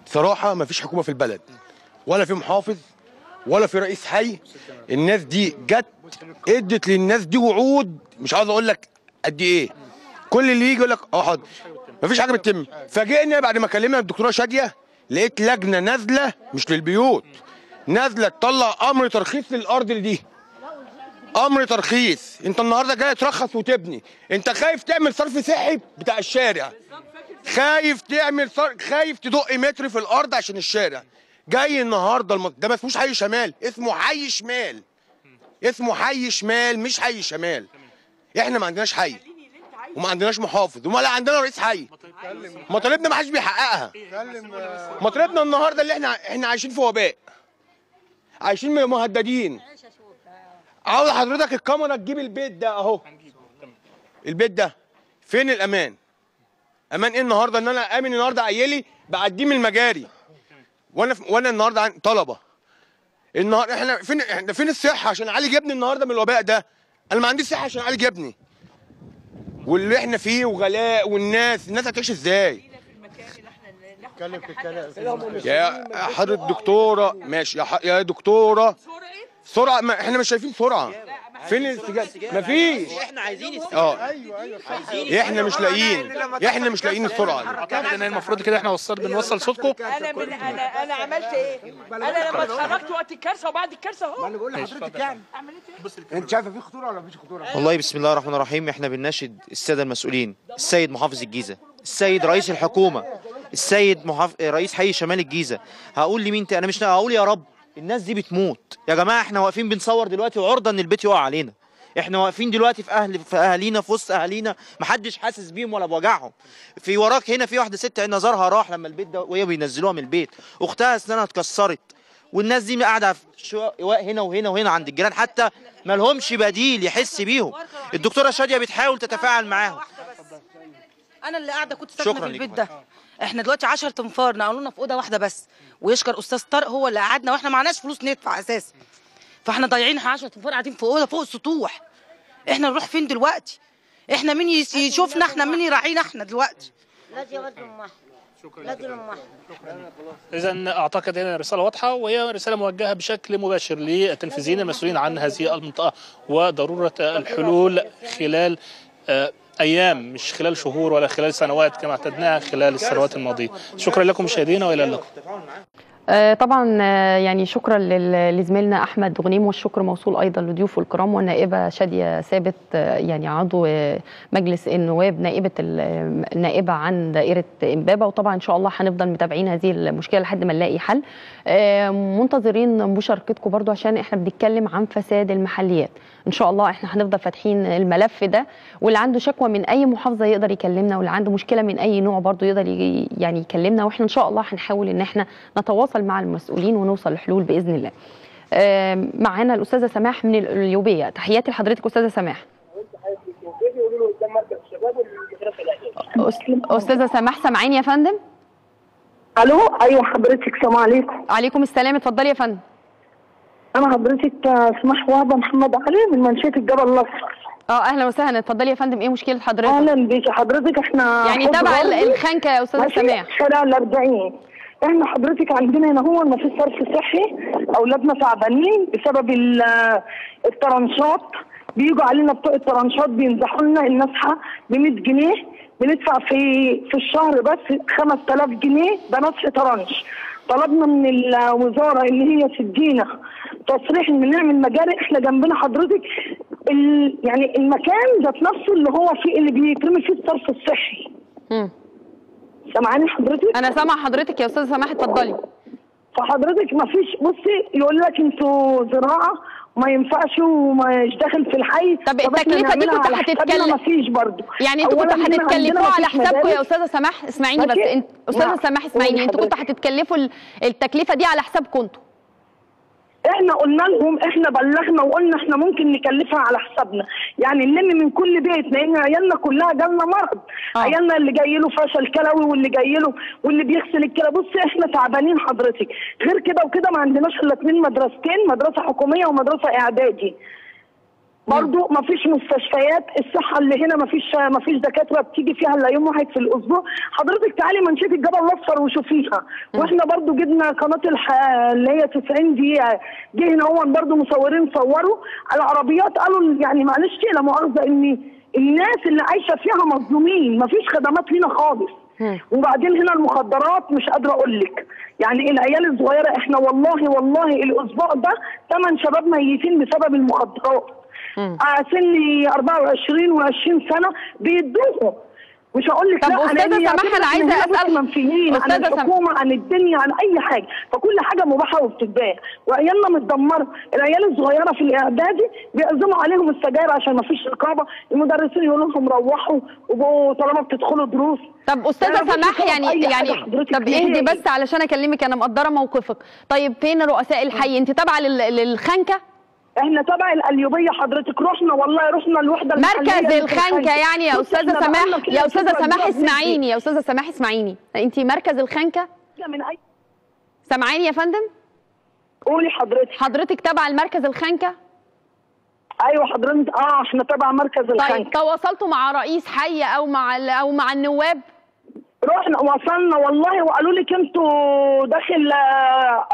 صراحه ما فيش حكومه في البلد، ولا في محافظ ولا في رئيس حي. الناس دي جت ادت للناس دي وعود، مش عاوز اقول لك قد ايه. كل اللي يجي يقول لك اه حاضر، مفيش حاجه بتتم. فاجئنا بعد ما كلمنا الدكتوره شاديه لقيت لجنه نازله مش للبيوت، نازله تطلع امر ترخيص للارض دي. امر ترخيص، انت النهارده جاي ترخص وتبني، انت خايف تعمل صرف صحي بتاع الشارع، خايف تعمل صرف، خايف تدق متر في الارض عشان الشارع. جاي النهارده الم... ده ما اسموش حي شمال، اسمه حي شمال، اسمه حي شمال مش حي شمال. احنا ما عندناش حي وما عندناش محافظ ولا عندنا رئيس حي. مطالبنا ما حدش بيحققها. مطالبنا النهارده اللي احنا احنا عايشين في وباء، عايشين مهددين. عاوز حضرتك الكاميرا تجيب البيت ده اهو. البيت ده فين الامان؟ امان ايه النهارده؟ ان انا امن النهارده عيالي بعديه من المجاري، وانا وانا النهارده طلبه. النهارده احنا فين؟ احنا فين الصحه عشان اعالج ابني النهارده من الوباء ده؟ انا ما عنديش صحه عشان اعالج ابني. واللي احنا فيه وغلاء والناس، الناس هتعيش ازاي؟ اتكلم في الكلام يا حضرة الدكتوره. ماشي يا, يا دكتوره. سرعه؟ ما احنا مش شايفين سرعه. فين الاستجابه؟ مفيش. احنا عايزين اه ايوه ايوه احنا مش لاقيين، احنا مش لاقيين السرعه. اعتقد ان المفروض كده احنا وصل بنوصل صوتكم. انا من انا انا عملت ايه؟ انا لما اتحركت وقت الكارثه وبعد الكارثه اهو. ما انا بقول لحضرتك يعني عملت ايه؟ انت شايفه في خطوره ولا مفيش خطوره؟ والله بسم الله الرحمن الرحيم، احنا بنناشد الساده المسؤولين، السيد محافظ الجيزه، السيد رئيس الحكومه، السيد محافظ رئيس حي شمال الجيزه. هقول لمين؟ انا مش هقول يا رب الناس دي بتموت. يا جماعه احنا واقفين بنصور دلوقتي وعرضه ان البيت يقع علينا، احنا واقفين دلوقتي في اهل في اهالينا في وسط اهالينا، محدش حاسس بيهم ولا بوجعهم. في وراك هنا في واحده ست عين نظرها راح لما البيت ده وهي بينزلوها من البيت، اختها اسنانها اتكسرت، والناس دي قاعده هنا وهنا وهنا عند الجيران، حتى ما لهمش بديل يحس بيهم. الدكتوره شاديه بتحاول تتفاعل معاهم. انا اللي قاعده كنت ساكنه في البيت ده، احنا دلوقتي عشرة تنفار نقلونا في اوضه واحده بس، ويشكر استاذ طارق هو اللي قعدنا، واحنا معناش فلوس ندفع اساسا، فاحنا ضايعين عشرة تنفار قاعدين في اوضه فوق السطوح. احنا نروح فين دلوقتي؟ احنا مين يشوفنا؟ احنا مين يراعينا احنا دلوقتي؟ ناديه واد امها. شكرا لك. اذا اعتقد هنا رساله واضحه، وهي رساله موجهه بشكل مباشر للتنفيذيين المسؤولين عن هذه المنطقه وضروره الحلول خلال آه أيام، مش خلال شهور ولا خلال سنوات كما اعتدناها خلال السنوات الماضية. شكرا لكم مشاهدينا وإلى اللقاء. آه طبعا آه يعني شكرا لزميلنا احمد غنيم، والشكر موصول ايضا لضيوفه الكرام والنائبه شاديه ثابت آه يعني عضو آه مجلس النواب، نائبه النائبه عن دائره امبابه. وطبعا ان شاء الله هنفضل متابعين هذه المشكله لحد ما نلاقي حل. آه منتظرين مشاركتكم برضو عشان احنا بنتكلم عن فساد المحليات. ان شاء الله احنا هنفضل فاتحين الملف ده، واللي عنده شكوى من اي محافظه يقدر يكلمنا، واللي عنده مشكله من اي نوع برضو يقدر يعني يكلمنا، واحنا ان شاء الله هنحاول ان احنا نتواصل مع المسؤولين ونوصل لحلول باذن الله. معانا الاستاذه سماح من اليوبيه، تحياتي لحضرتك استاذه سماح. استاذه سماح سامعيني يا فندم؟ الو ايوه حضرتك السلام عليكم. عليكم السلام، اتفضلي يا فندم. انا حضرتك سماح وهبه محمد علي من منشيه الجبل الاصفر. اه اهلا وسهلا، اتفضلي يا فندم، ايه مشكله حضرتك؟ اهلا بيكي حضرتك، احنا يعني تبع الخنكه يا استاذه سماح شارع ال أربعين. احنا حضرتك عندنا هنا هو ما فيش صرف صحي، اولادنا تعبانين بسبب الطرنشات، بيجوا علينا بتوع الطرنشات بينزحوا لنا النفحه ب مية جنيه، بندفع في في الشهر بس خمس تلاف جنيه بنات في طرنش. طلبنا من الوزاره اللي هي تدينا تصريح ان نعمل مجاري، احنا جنبنا حضرتك ال... يعني المكان ذات نفسه اللي هو فيه اللي بيترمي فيه الصرف الصحي. امم سامعاني حضرتك؟ أنا سامعة حضرتك يا أستاذة سماح، اتفضلي. فحضرتك مفيش، بصي يقول لك أنتوا زراعة ما ينفعش ومش داخل في الحي. طب التكلفه دي كنت هتتكلم يعني انتوا كنتوا هتتكلفوا على حسابكم يا استاذه سماح؟ اسمعيني بس انت استاذه سماح اسمعيني، انتوا كنتوا هتتكلفوا التكلفه دي على حسابكم انتوا؟ احنا قلنا لهم، احنا بلغنا وقلنا احنا ممكن نكلفها على حسابنا، يعني نلم من كل بيت لان عيالنا كلها جالنا مرض، عيالنا اللي جاي له فشل كلوي واللي جاي له واللي بيغسل الكلى. بصي احنا تعبانين حضرتك، غير كده وكده ما عندناش الا اتنين مدرستين، مدرسه حكوميه ومدرسه اعدادي. برضه ما فيش مستشفيات، الصحه اللي هنا ما فيش ما فيش دكاتره بتيجي فيها الا يوم واحد في الاسبوع. حضرتك تعالي منشيه الجبل الاصفر وشوفيها، واحنا برضه جبنا قناه الحياه اللي هي تسعين دقيقه، جه هنا هو برضه مصورين صوروا العربيات قالوا يعني معلش لا مؤاخذه ان الناس اللي عايشه فيها مظلومين، ما فيش خدمات لينا خالص. وبعدين هنا المخدرات مش قادره اقول لك، يعني العيال الصغيره احنا والله والله الاسبوع ده ثمان شباب ميتين بسبب المخدرات. على سن أربعة وعشرين وعشرين سنه بيدوخوا. مش هقول لك لا، استاذه سماح انا عايزه اسال منفيين عن الحكومه عن الدنيا عن اي حاجه، فكل حاجه مباحه وبتتباع، وعيالنا متدمره، العيال الصغيره في الاعدادي بيعزموا عليهم السجاير عشان ما فيش رقابه، المدرسين يقولوا لهم روحوا وطالما بتدخلوا دروس. طب استاذه سماح يعني يعني طب اهدي بس علشان اكلمك، انا مقدره موقفك. طيب فين رؤساء الحي؟ انت تابعه للخنكه؟ احنا تبع القليوبيه حضرتك، رحنا والله رحنا الوحده مركز الخنكه. يعني يا استاذه سماح يا استاذه سماح اسمعيني يا استاذه سماح اسمعيني انت مركز الخنكه من اي سامعاني يا فندم؟ قولي حضرتك حضرتك تبع المركز الخنكه؟ ايوه حضرتك اه احنا تبع مركز الخنكه. طيب تواصلتوا مع رئيس حي او مع او مع النواب؟ رحنا وصلنا والله وقالوا لك انتوا داخل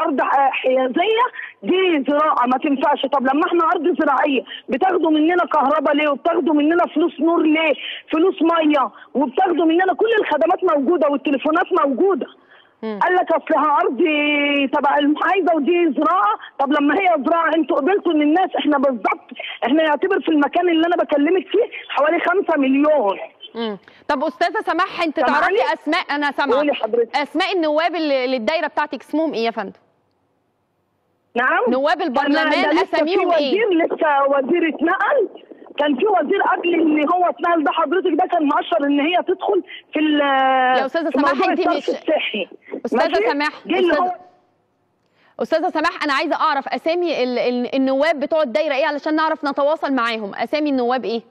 ارض حيازيه دي زراعه ما تنفعش. طب لما احنا ارض زراعيه بتاخدوا مننا كهرباء ليه؟ وبتاخدوا مننا فلوس نور ليه؟ فلوس ميه، وبتاخدوا مننا كل الخدمات موجوده والتليفونات موجوده. قال لك اصلها ارض تبع المحايده ودي زراعه. طب لما هي زراعه انتوا قبلتوا من الناس؟ احنا بالظبط احنا يعتبر في المكان اللي انا بكلمك فيه حوالي خمسة مليون. امم طب استاذه سماح انت تعرفي اسماء انا سامعه اسماء النواب اللي الدايره بتاعتك اسمهم ايه يا فندم؟ نعم نواب البرلمان اساميهم ايه؟ لسه وزير لسه وزير اتنقل، كان في وزير قبل ان هو اتنقل ده حضرتك ده كان مؤشر ان هي تدخل في ال يا استاذه سماح انت مش استاذه سماح استاذه سماح انا عايزه اعرف اسامي ال... ال... النواب بتوع الدايره ايه علشان نعرف نتواصل معاهم. اسامي النواب ايه؟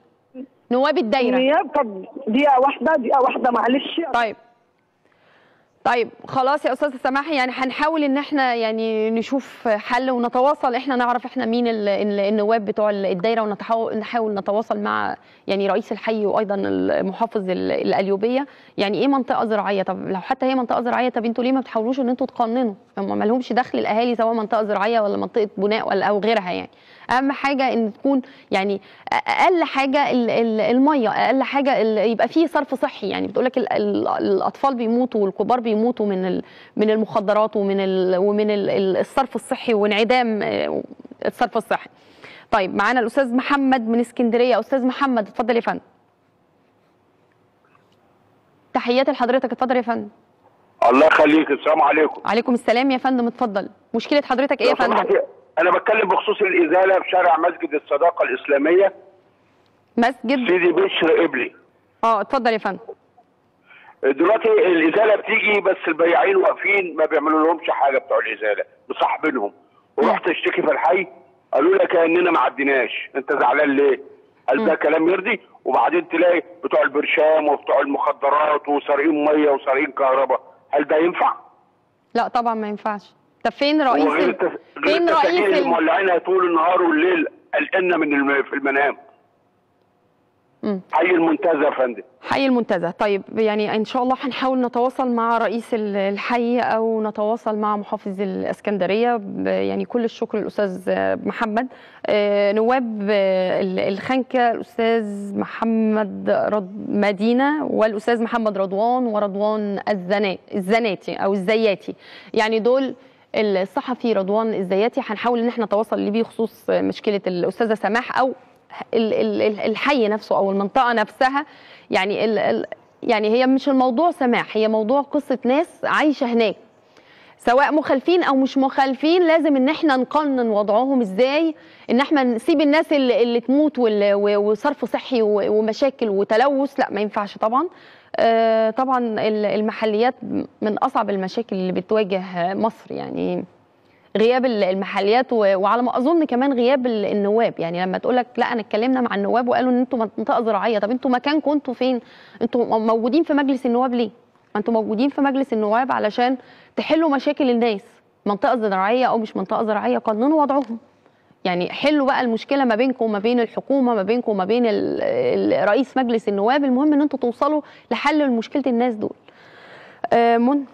نواب الدايره نياب. طب دقيقه واحده دقيقه واحده معلش. طيب طيب خلاص يا استاذه سماح، يعني هنحاول ان احنا يعني نشوف حل ونتواصل، احنا نعرف احنا مين النواب بتوع الدايره ونحاول نتواصل مع يعني رئيس الحي وايضا المحافظ القليوبيه. يعني ايه منطقه زراعيه؟ طب لو حتى هي منطقه زراعيه طب انتوا ليه ما بتحاولوش ان انتوا تقننوا؟ هم ما لهمش دخل الاهالي سواء منطقه زراعيه ولا منطقه بناء ولا او غيرها. يعني اهم حاجه ان تكون يعني اقل حاجه الميه، اقل حاجه يبقى فيه صرف صحي. يعني بتقول لك الاطفال بيموتوا والكبار بيموتوا من من المخدرات ومن ال ومن ال الصرف الصحي وانعدام الصرف الصحي. طيب معانا الاستاذ محمد من اسكندريه. استاذ محمد اتفضل يا فندم. تحياتي لحضرتك، اتفضل يا فندم. الله يخليك، السلام عليكم. عليكم السلام يا فندم، اتفضل. مشكله حضرتك ايه يا فندم؟ أنا بتكلم بخصوص الإزالة في شارع مسجد الصداقة الإسلامية مسجد سيدي بشر قبلي. اه اتفضل يا فندم. دلوقتي الإزالة بتيجي بس البياعين واقفين ما بيعملوا لهمش حاجة بتوع الإزالة، مصاحبينهم. ورحت اشتكي في الحي قالوا لك إننا ما عديناش، أنت زعلان ليه؟ قال ده كلام يرضي؟ وبعدين تلاقي بتوع البرشام وبتوع المخدرات وسارقين مية وسارقين كهرباء، هل ده ينفع؟ لا طبعا ما ينفعش. طب فين رئيس ال... فين رئيس المولعينها طول النهار والليل قلقنا من الم... في المنام. امم حي المنتزه يا فندم. حي المنتزه. طيب يعني ان شاء الله هنحاول نتواصل مع رئيس الحي او نتواصل مع محافظ الاسكندريه. يعني كل الشكر للاستاذ محمد. نواب الخنكه الاستاذ محمد رد مدينه والاستاذ محمد رضوان ورضوان الزناتي او الزياتي. يعني دول الصحفي رضوان الزياتي هنحاول ان احنا نتواصل بيه بخصوص مشكله الاستاذه سماح او الحي نفسه او المنطقه نفسها. يعني ال يعني هي مش الموضوع سماح، هي موضوع قصه ناس عايشه هناك. سواء مخالفين او مش مخالفين لازم ان احنا نقنن وضعهم ازاي، ان احنا نسيب الناس اللي, اللي تموت وصرف صحي ومشاكل وتلوث، لا ما ينفعش طبعا. آه طبعا المحليات من اصعب المشاكل اللي بتواجه مصر، يعني غياب المحليات وعلى ما اظن كمان غياب النواب. يعني لما تقول لك لا انا اتكلمنا مع النواب وقالوا ان انتوا منطقه زراعيه، طب انتوا مكانكم انتوا فين؟ انتوا موجودين في مجلس النواب ليه؟ انتوا موجودين في مجلس النواب علشان تحلوا مشاكل الناس، منطقه زراعيه او مش منطقه زراعيه قننوا وضعهم. يعني حلوا بقى المشكله ما بينكم وما بين الحكومه، ما بينكم وما بين رئيس مجلس النواب، المهم ان انتوا توصلوا لحل مشكله الناس دول. آه من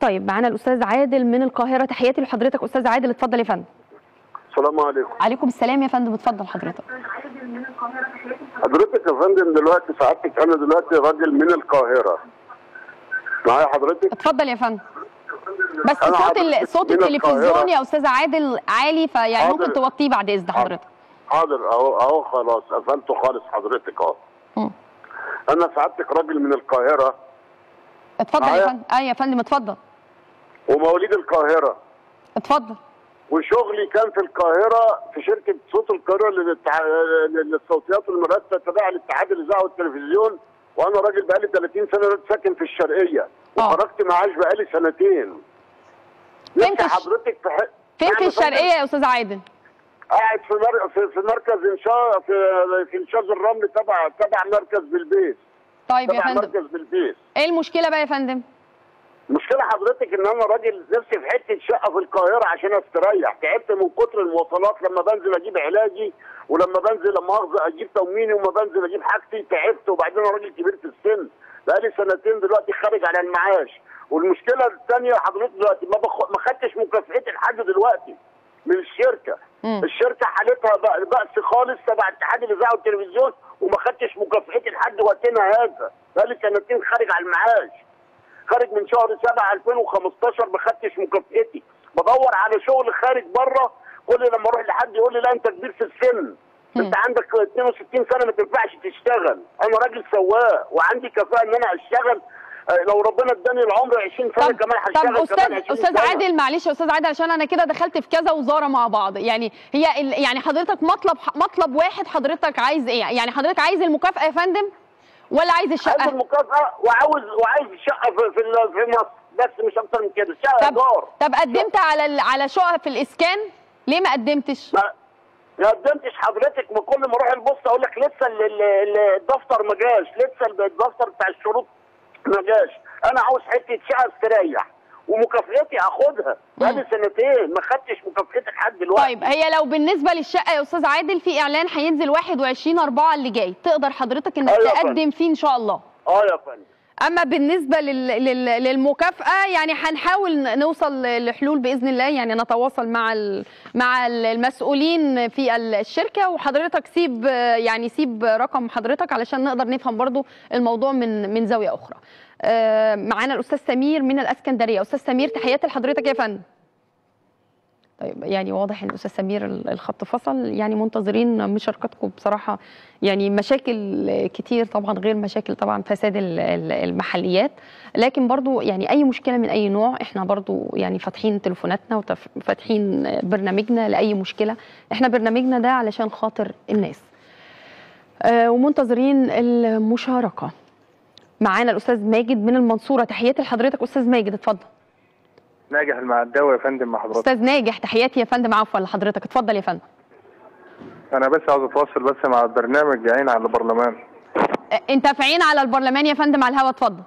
طيب معانا الاستاذ عادل من القاهره، تحياتي لحضرتك استاذ عادل، اتفضل يا فندم. السلام عليكم. عليكم السلام يا فندم، اتفضل حضرتك. عادل من القاهره، تحياتي حضرتك يا فندم. دلوقتي سعادتك انا دلوقتي راجل من القاهره، معايا حضرتك؟ اتفضل يا فندم. بس صوت صوت التلفزيون يا استاذ عادل عالي، فيعني ممكن توطيه بعد اذن حضرتك. حاضر اهو اهو خلاص قفلته خالص حضرتك اهو. انا سعادتك راجل من القاهره. اتفضل يا فندم. اه يا فندم اتفضل. ومواليد القاهره. اتفضل. وشغلي كان في القاهره في شركه صوت القاهره للصوتيات والمراسلة تبع الاتحاد الاذاعه والتلفزيون، وانا راجل بقالي ثلاثين سنة ساكن في الشرقيه، وخرجت معاش بقالي سنتين. فين حضرتك في حق... فين في الشرقيه يا استاذ عادل؟ قاعد في مر... في, في مركز انشاء في, في انشاء الرمل تبع تبع مركز بالبيت. طيب يا فندم مركز بالبيت. ايه المشكله بقى يا فندم؟ مشكلة حضرتك ان انا راجل نفسي في حته شقه في القاهره عشان استريح، تعبت من كتر المواصلات، لما بنزل اجيب علاجي ولما بنزل لما مؤاخذه اجيب تمويني وما بنزل اجيب حاجتي، تعبت. وبعدين انا راجل كبير في السن بقالي سنتين دلوقتي خارج على المعاش. والمشكله الثانيه حضرتك دلوقتي ما بخ... ما خدتش مكافئتي لحد دلوقتي من الشركه. مم. الشركه حالتها بأس خالص تبع اتحاد الاذاعه والتلفزيون، وما خدتش مكافئتي لحد وقتنا هذا، بقالي سنتين خارج على المعاش، خارج من شهر سبعة ألفين وخمستاشر ما خدتش مكافئتي، بدور على شغل خارج بره. كل لما اروح لحد يقول لي لا انت كبير في السن، انت عندك اتنين وستين سنة ما تنفعش تشتغل. انا راجل سواق وعندي كفاءه ان انا اشتغل، لو ربنا اداني العمر عشرين سنة طب كمان هشتغل. طب استاذ كمان استاذ عادل معلش يا استاذ عادل، عشان انا كده دخلت في كذا وزاره مع بعض، يعني هي يعني حضرتك مطلب مطلب واحد، حضرتك عايز ايه؟ يعني حضرتك عايز المكافاه يا فندم ولا عايز الشقه؟ عايز المكافاه وعاوز وعايز الشقه في في مصر، بس مش اكتر من كده، الشقه ايجار. طب قدمت على على شقه في الاسكان؟ ليه ما قدمتش؟ ما, ما قدمتش حضرتك، ما كل ما اروح البوسطه اقول لك لسه الدفتر ما جاش، لسه الدفتر بتاع الشروط ما جاش. انا عاوز حته شقه استريح ومكافئتي اخدها، بقالي سنتين ما خدتش مكافئتي لحد دلوقتي. طيب هي لو بالنسبه للشقه يا استاذ عادل في اعلان هينزل واحد وعشرين أربعة اللي جاي، تقدر حضرتك انك تقدم فيه ان شاء الله. اه يا فندم. اما بالنسبه لل... لل... للمكافاه يعني هنحاول نوصل لحلول باذن الله، يعني نتواصل مع ال... مع المسؤولين في الشركه. وحضرتك سيب يعني سيب رقم حضرتك علشان نقدر نفهم برضو الموضوع من من زاويه اخرى. معانا الاستاذ سمير من الاسكندريه، استاذ سمير تحياتي لحضرتك يا فندم. طيب يعني واضح ان الاستاذ سمير الخط فصل، يعني منتظرين مشاركتكم بصراحه، يعني مشاكل كتير طبعا غير مشاكل طبعا فساد المحليات، لكن برضو يعني اي مشكله من اي نوع احنا برضو يعني فاتحين تليفوناتنا وفاتحين برنامجنا لاي مشكله، احنا برنامجنا ده علشان خاطر الناس. أه ومنتظرين المشاركه. معانا الاستاذ ماجد من المنصوره، تحياتي لحضرتك استاذ ماجد اتفضل. ناجح المعداوي يا فندم مع حضرتك. استاذ ناجح تحياتي يا فندم، عفوا لحضرتك اتفضل يا فندم. انا بس عاوز اتواصل بس مع البرنامج، جايين على البرلمان. انت في عين على البرلمان يا فندم على الهوا اتفضل.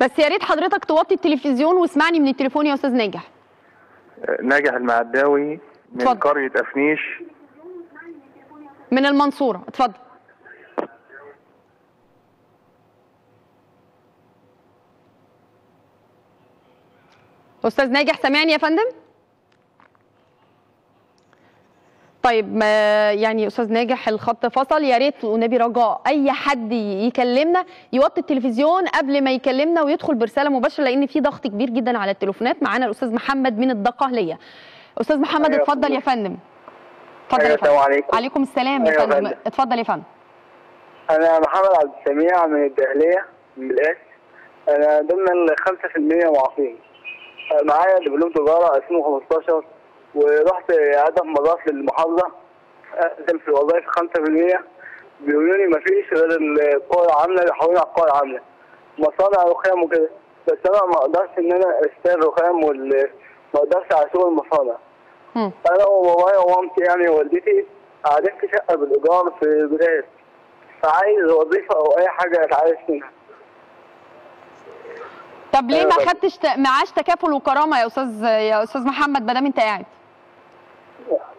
بس يا ريت حضرتك توطي التلفزيون واسمعني من التليفون يا استاذ ناجح. ناجح المعداوي من اتفضل. قرية أفنيش من المنصورة اتفضل. أستاذ ناجح سامعني يا فندم؟ طيب يعني أستاذ ناجح الخط فصل، يا ريت ونبي رجاء أي حد يكلمنا يوطي التلفزيون قبل ما يكلمنا ويدخل برسالة مباشرة، لأن في ضغط كبير جدا على التليفونات. معانا الأستاذ محمد من الدقهلية. أستاذ محمد اتفضل يا فندم. اتفضل يا فندم. عليكم. عليكم السلام يا فندم، اتفضل يا فندم. أنا محمد عبد السميع من الدقهلية من القاس. انا ضمن خمسة بالمية معاقين، معايا دبلوم تجاره ألفين وخمستاشر، ورحت اقدم مرات للمحافظه اقدم في الوظائف خمسة بالمية، بيقولوا لي مفيش غير القوى العامله اللي حوالين على القوى العامله مصانع رخام وكده، بس انا ما اقدرش ان انا اشتغل رخام وال ما اقدرش على شغل المصانع. انا وبابايا ومامتي يعني والدتي قاعدين في شقه بالايجار في بلاد، فعايز وظيفه او اي حاجه اتعايش منها. طب ليه ما خدتش معاش تكافل وكرامه يا استاذ يا استاذ محمد ما دام انت قاعد؟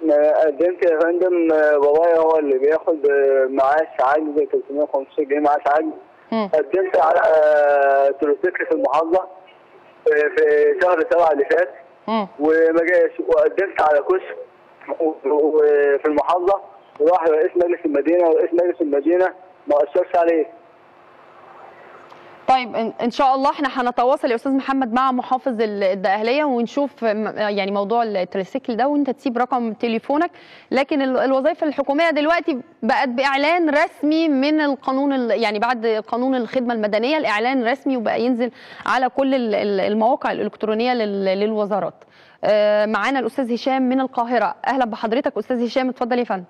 انا قدمت يا فندم، بابايا هو اللي بياخد معاش عجز ثلاثمية وخمستاشر جنيه معاش عجز. قدمت على تروسيكل في المحافظه في شهر سبعة اللي فات وما جاش، وقدمت على كشك في المحافظه وراح رئيس مجلس المدينه ورئيس مجلس المدينه ما اشرش عليه. طيب ان شاء الله احنا هنتواصل يا استاذ محمد مع محافظ الدقهليه ونشوف يعني موضوع التريسيكل ده، وانت تسيب رقم تليفونك. لكن الوظائف الحكوميه دلوقتي بقت باعلان رسمي من القانون، يعني بعد قانون الخدمه المدنيه الاعلان رسمي وبقى ينزل على كل المواقع الالكترونيه للوزارات. معانا الاستاذ هشام من القاهره، اهلا بحضرتك استاذ هشام، اتفضل يا فندم.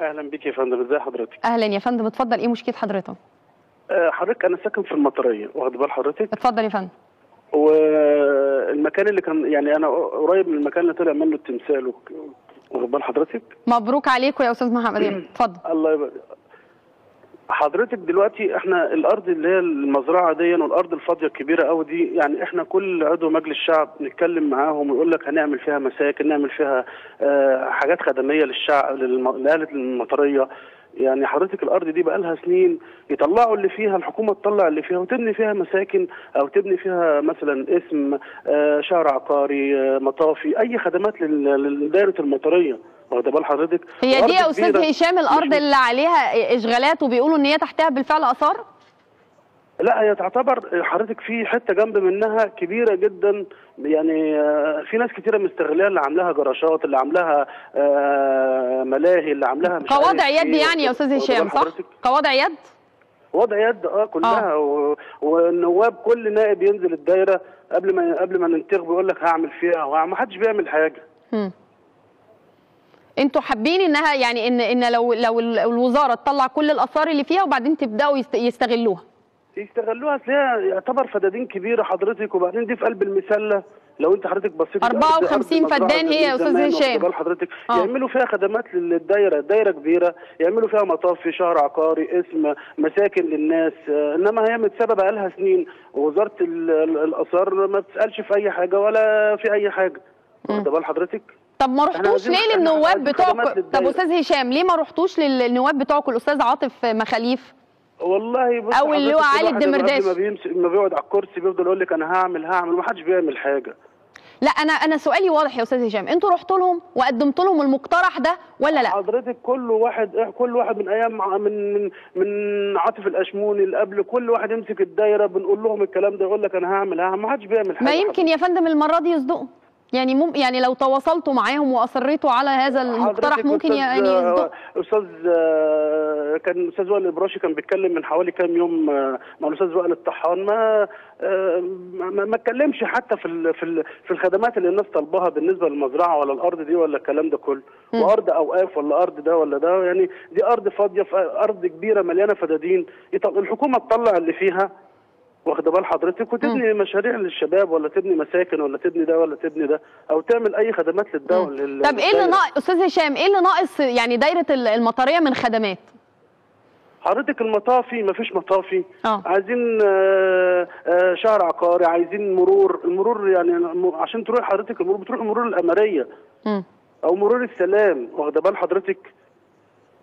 اهلا بيك يا فندم، ازي حضرتك؟ اهلا يا فندم، اتفضل، ايه مشكله حضرتك؟ حضرتك انا ساكن في المطريه، واخد بال حضرتك؟ اتفضل يا فندم. والمكان اللي كان يعني انا قريب من المكان اللي طلع منه التمثال، واخد بال حضرتك؟ مبروك عليكم يا استاذ محمد، اتفضل. الله يبارك حضرتك. دلوقتي احنا الارض اللي هي المزرعه دي والارض الفاضيه الكبيره قوي دي، يعني احنا كل عضو مجلس شعب نتكلم معاهم ويقول لك هنعمل فيها مساكن، نعمل فيها آه حاجات خدميه للشعب لاهل المطريه. يعني حضرتك الارض دي بقى لها سنين يطلعوا اللي فيها، الحكومه تطلع اللي فيها وتبني فيها مساكن او تبني فيها مثلا اسم، شارع عقاري، مطافي، اي خدمات لدائره المطريه، واخد بال حضرتك؟ هي دي يا استاذ هشام الارض اللي عليها اشغالات وبيقولوا ان هي تحتها بالفعل اثار؟ لا، هي تعتبر حضرتك في حته جنب منها كبيره جدا، يعني في ناس كتيره مستغلها، اللي عاملاها جراشات، اللي عاملاها ملاهي، اللي عاملاها مش قواضع يد، يعني يا استاذ هشام صح؟ قواضع يد؟ وضع يد اه كلها آه. والنواب كل نائب ينزل الدايره قبل ما قبل ما ننتخب يقول لك هعمل فيها وما حدش بيعمل حاجه. امم انتوا حابين انها يعني ان ان لو لو الوزاره تطلع كل الاثار اللي فيها وبعدين تبداوا يستغلوها. يستغلوها، اصل هي يعتبر فدادين كبيره حضرتك، وبعدين دي في قلب المسله، لو انت حضرتك بصيت أربعة وخمسين فدان هي يا استاذ هشام حضرتك آه. يعملوا فيها خدمات للدايره، دايره كبيره يعملوا فيها مطافي، شارع عقاري، اسم، مساكن للناس، انما هي متسابه بقى لها سنين، ووزاره الاثار ما بتسالش في اي حاجه ولا في اي حاجه، واخده بال حضرتك؟ طب ما رحتوش ليه للنواب بتوعكم؟ طب استاذ هشام ليه ما رحتوش للنواب بتوعكم الاستاذ عاطف مخاليف؟ والله بص، او اللي هو علي الدمرداش ما بيقعد على الكرسي بيفضل يقول لك انا هعمل هعمل ومحدش بيعمل حاجه. لا انا انا سؤالي واضح يا استاذ هشام، انتوا رحتوا لهم وقدمتوا لهم المقترح ده ولا لا؟ حضرتك كل واحد كل واحد من ايام من من من عاطف الاشموني اللي قبل، كل واحد يمسك الدايره بنقول لهم الكلام ده يقول لك انا هعمل هعمل، ما حدش بيعمل حاجه. ما يمكن يا فندم المره دي يصدقوا، يعني مم يعني لو تواصلتوا معاهم واصريتوا على هذا المقترح ممكن يعني يصدق. استاذ كان استاذ وائل الابراشي كان بيتكلم من حوالي كام يوم مع الاستاذ وائل الطحان، ما ما اتكلمش حتى في في الخدمات اللي الناس طالباها بالنسبه للمزرعه ولا الارض دي ولا الكلام ده كله، وارض اوقاف ولا ارض ده ولا ده، يعني دي ارض فاضيه في ارض كبيره مليانه فدادين، الحكومه تطلع اللي فيها، واخده بال حضرتك، وتبني مم. مشاريع للشباب ولا تبني مساكن ولا تبني ده ولا تبني ده، او تعمل اي خدمات للدوله لل... طب ايه اللي ناقص استاذ هشام؟ ايه اللي ناقص يعني دايره المطريه من خدمات؟ حضرتك المطافي مفيش مطافي، أوه. عايزين آآ آآ شارع عقاري، عايزين مرور، المرور يعني عشان تروح حضرتك المرور بتروح مرور الاماريه مم. او مرور السلام، واخده بال حضرتك؟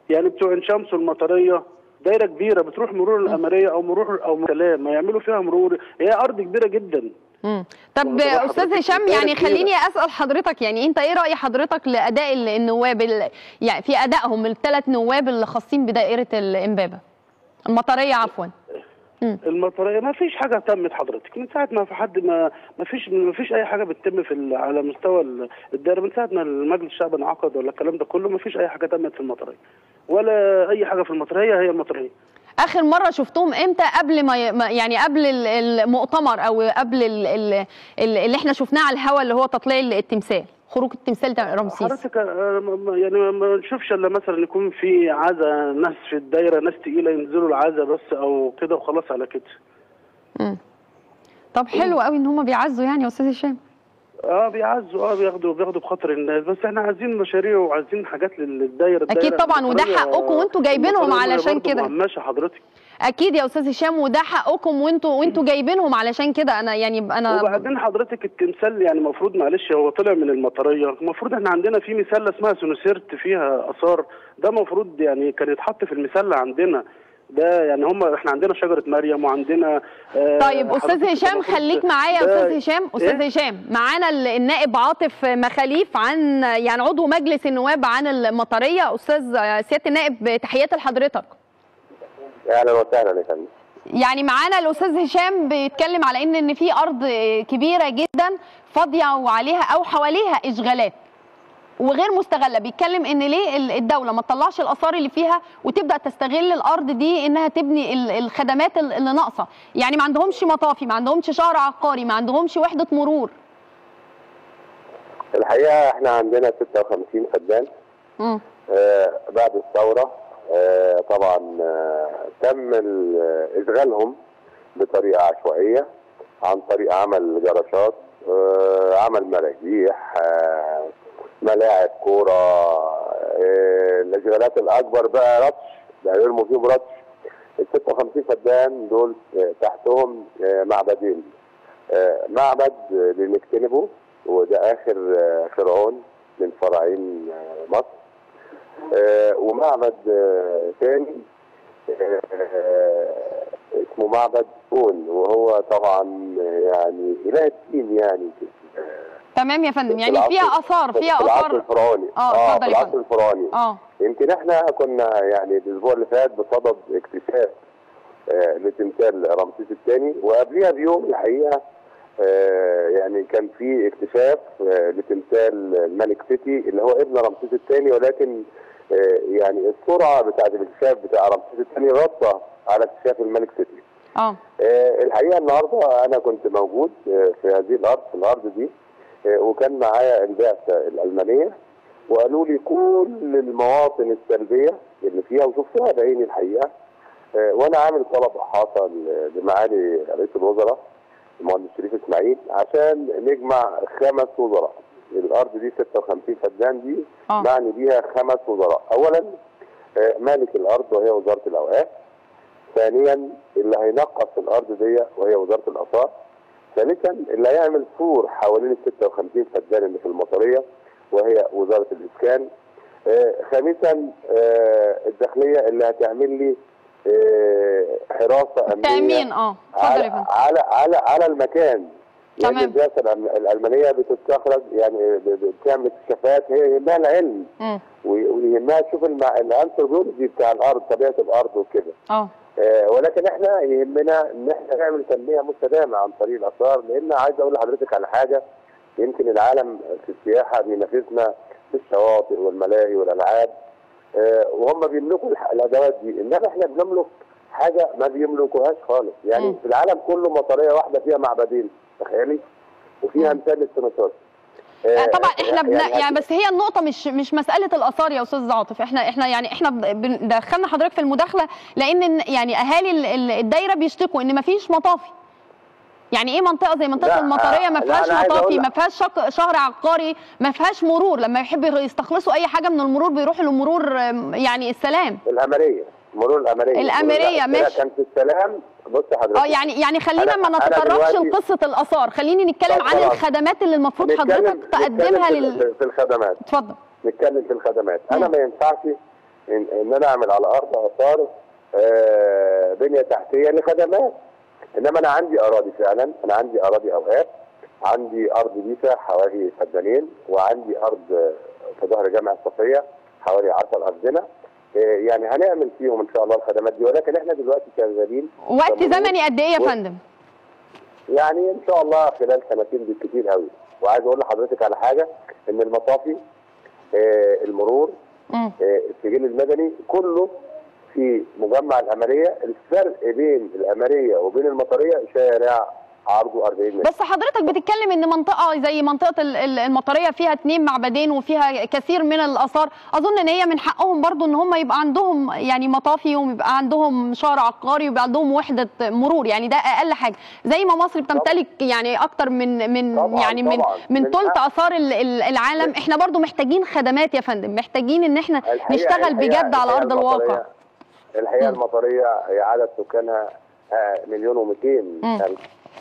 يعني بتوع عين شمس والمطريه دايره كبيره بتروح مرور الاماريه او مرور او سلام، ما يعملوا فيها مرور، هي ارض كبيره جدا. امم طب استاذ هشام يعني خليني اسال حضرتك، يعني انت ايه راي حضرتك لاداء النواب ال... يعني في ادائهم الثلاث نواب اللي خاصين بدائره الامبابه المطريه عفوا المطريه؟ ما فيش حاجه تمت حضرتك من ساعه ما في حد ما ما فيش ما فيش اي حاجه بتتم في على مستوى الدائره من ساعه ما المجلس الشعبي انعقد ولا الكلام ده كله، ما فيش اي حاجه تمت في المطريه ولا اي حاجه في المطريه. هي المطريه اخر مره شفتهم امتى؟ قبل ما يعني قبل المؤتمر او قبل اللي احنا شفناه على الهوا اللي هو تطليع التمثال، خروج التمثال ده رمسيس. حضرتك يعني ما نشوفش الا مثلا يكون في عزا، ناس في الدايره، ناس تقيله ينزلوا العزا بس او كده وخلاص على كده. امم طب حلو قوي ان هم بيعزوا يعني يا استاذ هشام. اه بيعزوا اه بياخدوا بياخدوا بخاطر الناس، بس احنا عايزين مشاريع وعايزين حاجات للدايره. اكيد طبعا، وده حقكم وانتوا جايبينهم علشان كده. ماشي حضرتك. اكيد يا استاذ هشام، وده حقكم وانتوا وانتوا جايبينهم علشان كده. انا يعني انا وبعدين حضرتك التمثال يعني المفروض، معلش هو طلع من المطريه، المفروض احنا عندنا في مسله اسمها سونوسيرت فيها اثار، ده المفروض يعني كان يتحط في المسله عندنا. ده يعني هم احنا عندنا شجره مريم وعندنا آه. طيب استاذ هشام خليك معايا يا استاذ هشام. استاذ إيه؟ هشام معانا النائب عاطف مخاليف عن يعني عضو مجلس النواب عن المطريه. استاذ سياده النائب تحياتي لحضرتك. اهلا وسهلا يا فندم. يعني معانا الاستاذ هشام بيتكلم على ان ان في ارض كبيره جدا فاضيه وعليها او حواليها اشغالات وغير مستغله، بيتكلم ان ليه الدوله ما تطلعش الاثار اللي فيها وتبدا تستغل الارض دي انها تبني الخدمات اللي ناقصه، يعني ما عندهمش مطافي، ما عندهمش شارع عقاري، ما عندهمش وحده مرور. الحقيقه احنا عندنا ستة وخمسين فدان آه بعد الثوره آه طبعا آه تم اشغالهم بطريقه عشوائيه عن طريق عمل جراشات، آه عمل مراجيح، آه ملاعب كوره، الاشغالات الاكبر بقى رطش، بقى الموسم رطش. ال ستة وخمسين فدان دول تحتهم معبدين، معبد لنكتنبه وده اخر فرعون من فراعين مصر، ومعبد ثاني اسمه معبد اون وهو طبعا يعني اله الدين يعني كده. تمام يا فندم، يعني فيها اثار، فيها اثار العصر الفرعوني. اه اتفضل. العصر الفرعوني اه يمكن احنا كنا يعني الاسبوع اللي فات بصدد اكتشاف آه لتمثال رمسيس الثاني، وقبليها بيوم الحقيقه آه يعني كان في اكتشاف آه لتمثال الملك فتي اللي هو ابن رمسيس الثاني، ولكن آه يعني السرعه بتاعت الاكتشاف بتاع رمسيس الثاني رابطه على اكتشاف الملك فتي. اه الحقيقه النهارده انا كنت موجود آه في هذه الارض، في الارض دي، وكان معايا البعثه الالمانيه وقالوا لي كل المواطن السلبيه اللي فيها وشفتها بعيني الحقيقه، وانا عامل طلب احاطه لمعالي رئيس الوزراء المهندس شريف اسماعيل عشان نجمع خمس وزراء. الارض دي ستة وخمسين فدان دي آه. معني بيها خمس وزراء، اولا مالك الارض وهي وزاره الاوقاف، ثانيا اللي هينقص الارض دي وهي وزاره الاثار، ثالثا اللي هيعمل سور حوالين ال ستة وخمسين فدان اللي في المطريه وهي وزاره الاسكان، آه خامسا آه الداخليه اللي هتعمل لي آه حراسه امنيه تامين اه على, على على على المكان. تمام. يعني الدراسه الالمانيه بتستخرج يعني بتعمل اكتشافات هي يهمها العلم ويهمها تشوف الانثروبولوجي بتاع الارض، طبيعه الارض وكده. اه آه ولكن احنا يهمنا ان احنا نعمل تنميه مستدامه عن طريق الاثار، لان عايز اقول لحضرتك على حاجه، يمكن العالم في السياحه بينافسنا في الشواطئ والملاهي والالعاب آه وهم بيملكوا الادوات دي، انما احنا بنملك حاجه ما بيملكوهاش خالص، يعني م. في العالم كله مطريه واحده فيها معبدين، تخيلي، وفيها امثال للسناتور. آه طبعا احنا بن... يعني, يعني بس هي النقطه مش مش مساله الاثار يا استاذ عاطف، احنا احنا يعني احنا دخلنا حضرتك في المداخله لان يعني اهالي الدايره بيشتكوا ان مفيش مطافي. يعني ايه منطقه زي منطقه المطريه ما فيهاش مطافي، ما فيهاش شهر عقاري، ما فيهاش مرور، لما يحبوا يستخلصوا اي حاجه من المرور بيروحوا لمرور يعني السلام الامريه، مرور الامريه الامريه ماشي. كان في السلام. بص حضرتك اه يعني يعني خلينا ما نتطرقش لقصه الاثار، خليني نتكلم عن الخدمات اللي المفروض حضرتك تقدمها لل في الخدمات. اتفضل. نتكلم في الخدمات. مم. انا ما ينفعش ان, إن انا اعمل على ارض اثار آه بنيه تحتيه لخدمات، انما انا عندي اراضي فعلا، انا عندي اراضي اوقاف، عندي ارض بيسا حوالي فدانين، وعندي ارض في ظهر جامع صفيه حوالي عشرة افدنه، يعني هنعمل فيهم ان شاء الله الخدمات دي. ولكن احنا دلوقتي شغالين وقت زمني قد ايه يا فندم؟ يعني ان شاء الله خلال سنتين بالكثير قوي. وعايز اقول لحضرتك على حاجه، ان المطافي آه المرور آه السجل المدني كله في مجمع الاماريه، الفرق بين الاماريه وبين المطريه شارع عرضه أربعين متر. بس حضرتك بتتكلم ان منطقه زي منطقه المطريه فيها اثنين معبدين وفيها كثير من الاثار، اظن ان هي من حقهم برضو ان هم يبقى عندهم يعني مطافي ويبقى عندهم شارع عقاري ويبقى عندهم وحده مرور، يعني ده اقل حاجه، زي ما مصر بتمتلك يعني اكتر من من طبعاً يعني من طبعاً. من ثلث اثار العالم، احنا برضو محتاجين خدمات يا فندم، محتاجين ان احنا نشتغل بجد على ارض الواقع. الحقيقه المطريه هي عدد سكانها مليون ومئتين ألف.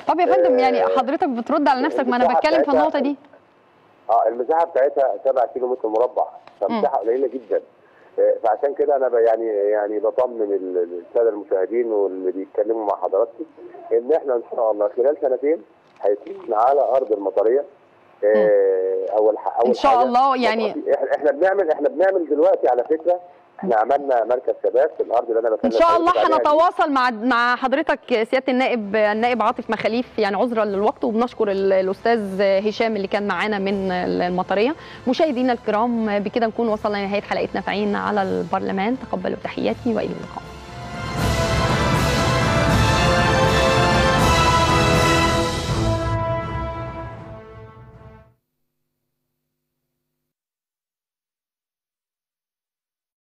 طب يا فندم يعني حضرتك بترد على نفسك، ما انا بتكلم في النقطه دي. اه المساحه بتاعتها سبعة كيلو متر مربع، فمساحه قليله جدا، فعشان كده انا يعني يعني بطمن الساده المشاهدين واللي بيتكلموا مع حضراتكم ان احنا ان شاء الله خلال سنتين هيكون على ارض المطريه اول اول ان شاء الله. يعني احنا بنعمل احنا بنعمل دلوقتي على فكره، احنا عملنا مركز شباب في الارض اللي انا بتكلم. ان شاء الله هنتواصل مع مع حضرتك سياده النائب النائب عاطف مخاليف، يعني عذرا للوقت، وبنشكر الاستاذ هشام اللي كان معانا من المطريه. مشاهدينا الكرام، بكده نكون وصلنا لنهايه حلقتنا في عين على البرلمان، تقبلوا تحياتي والى اللقاء.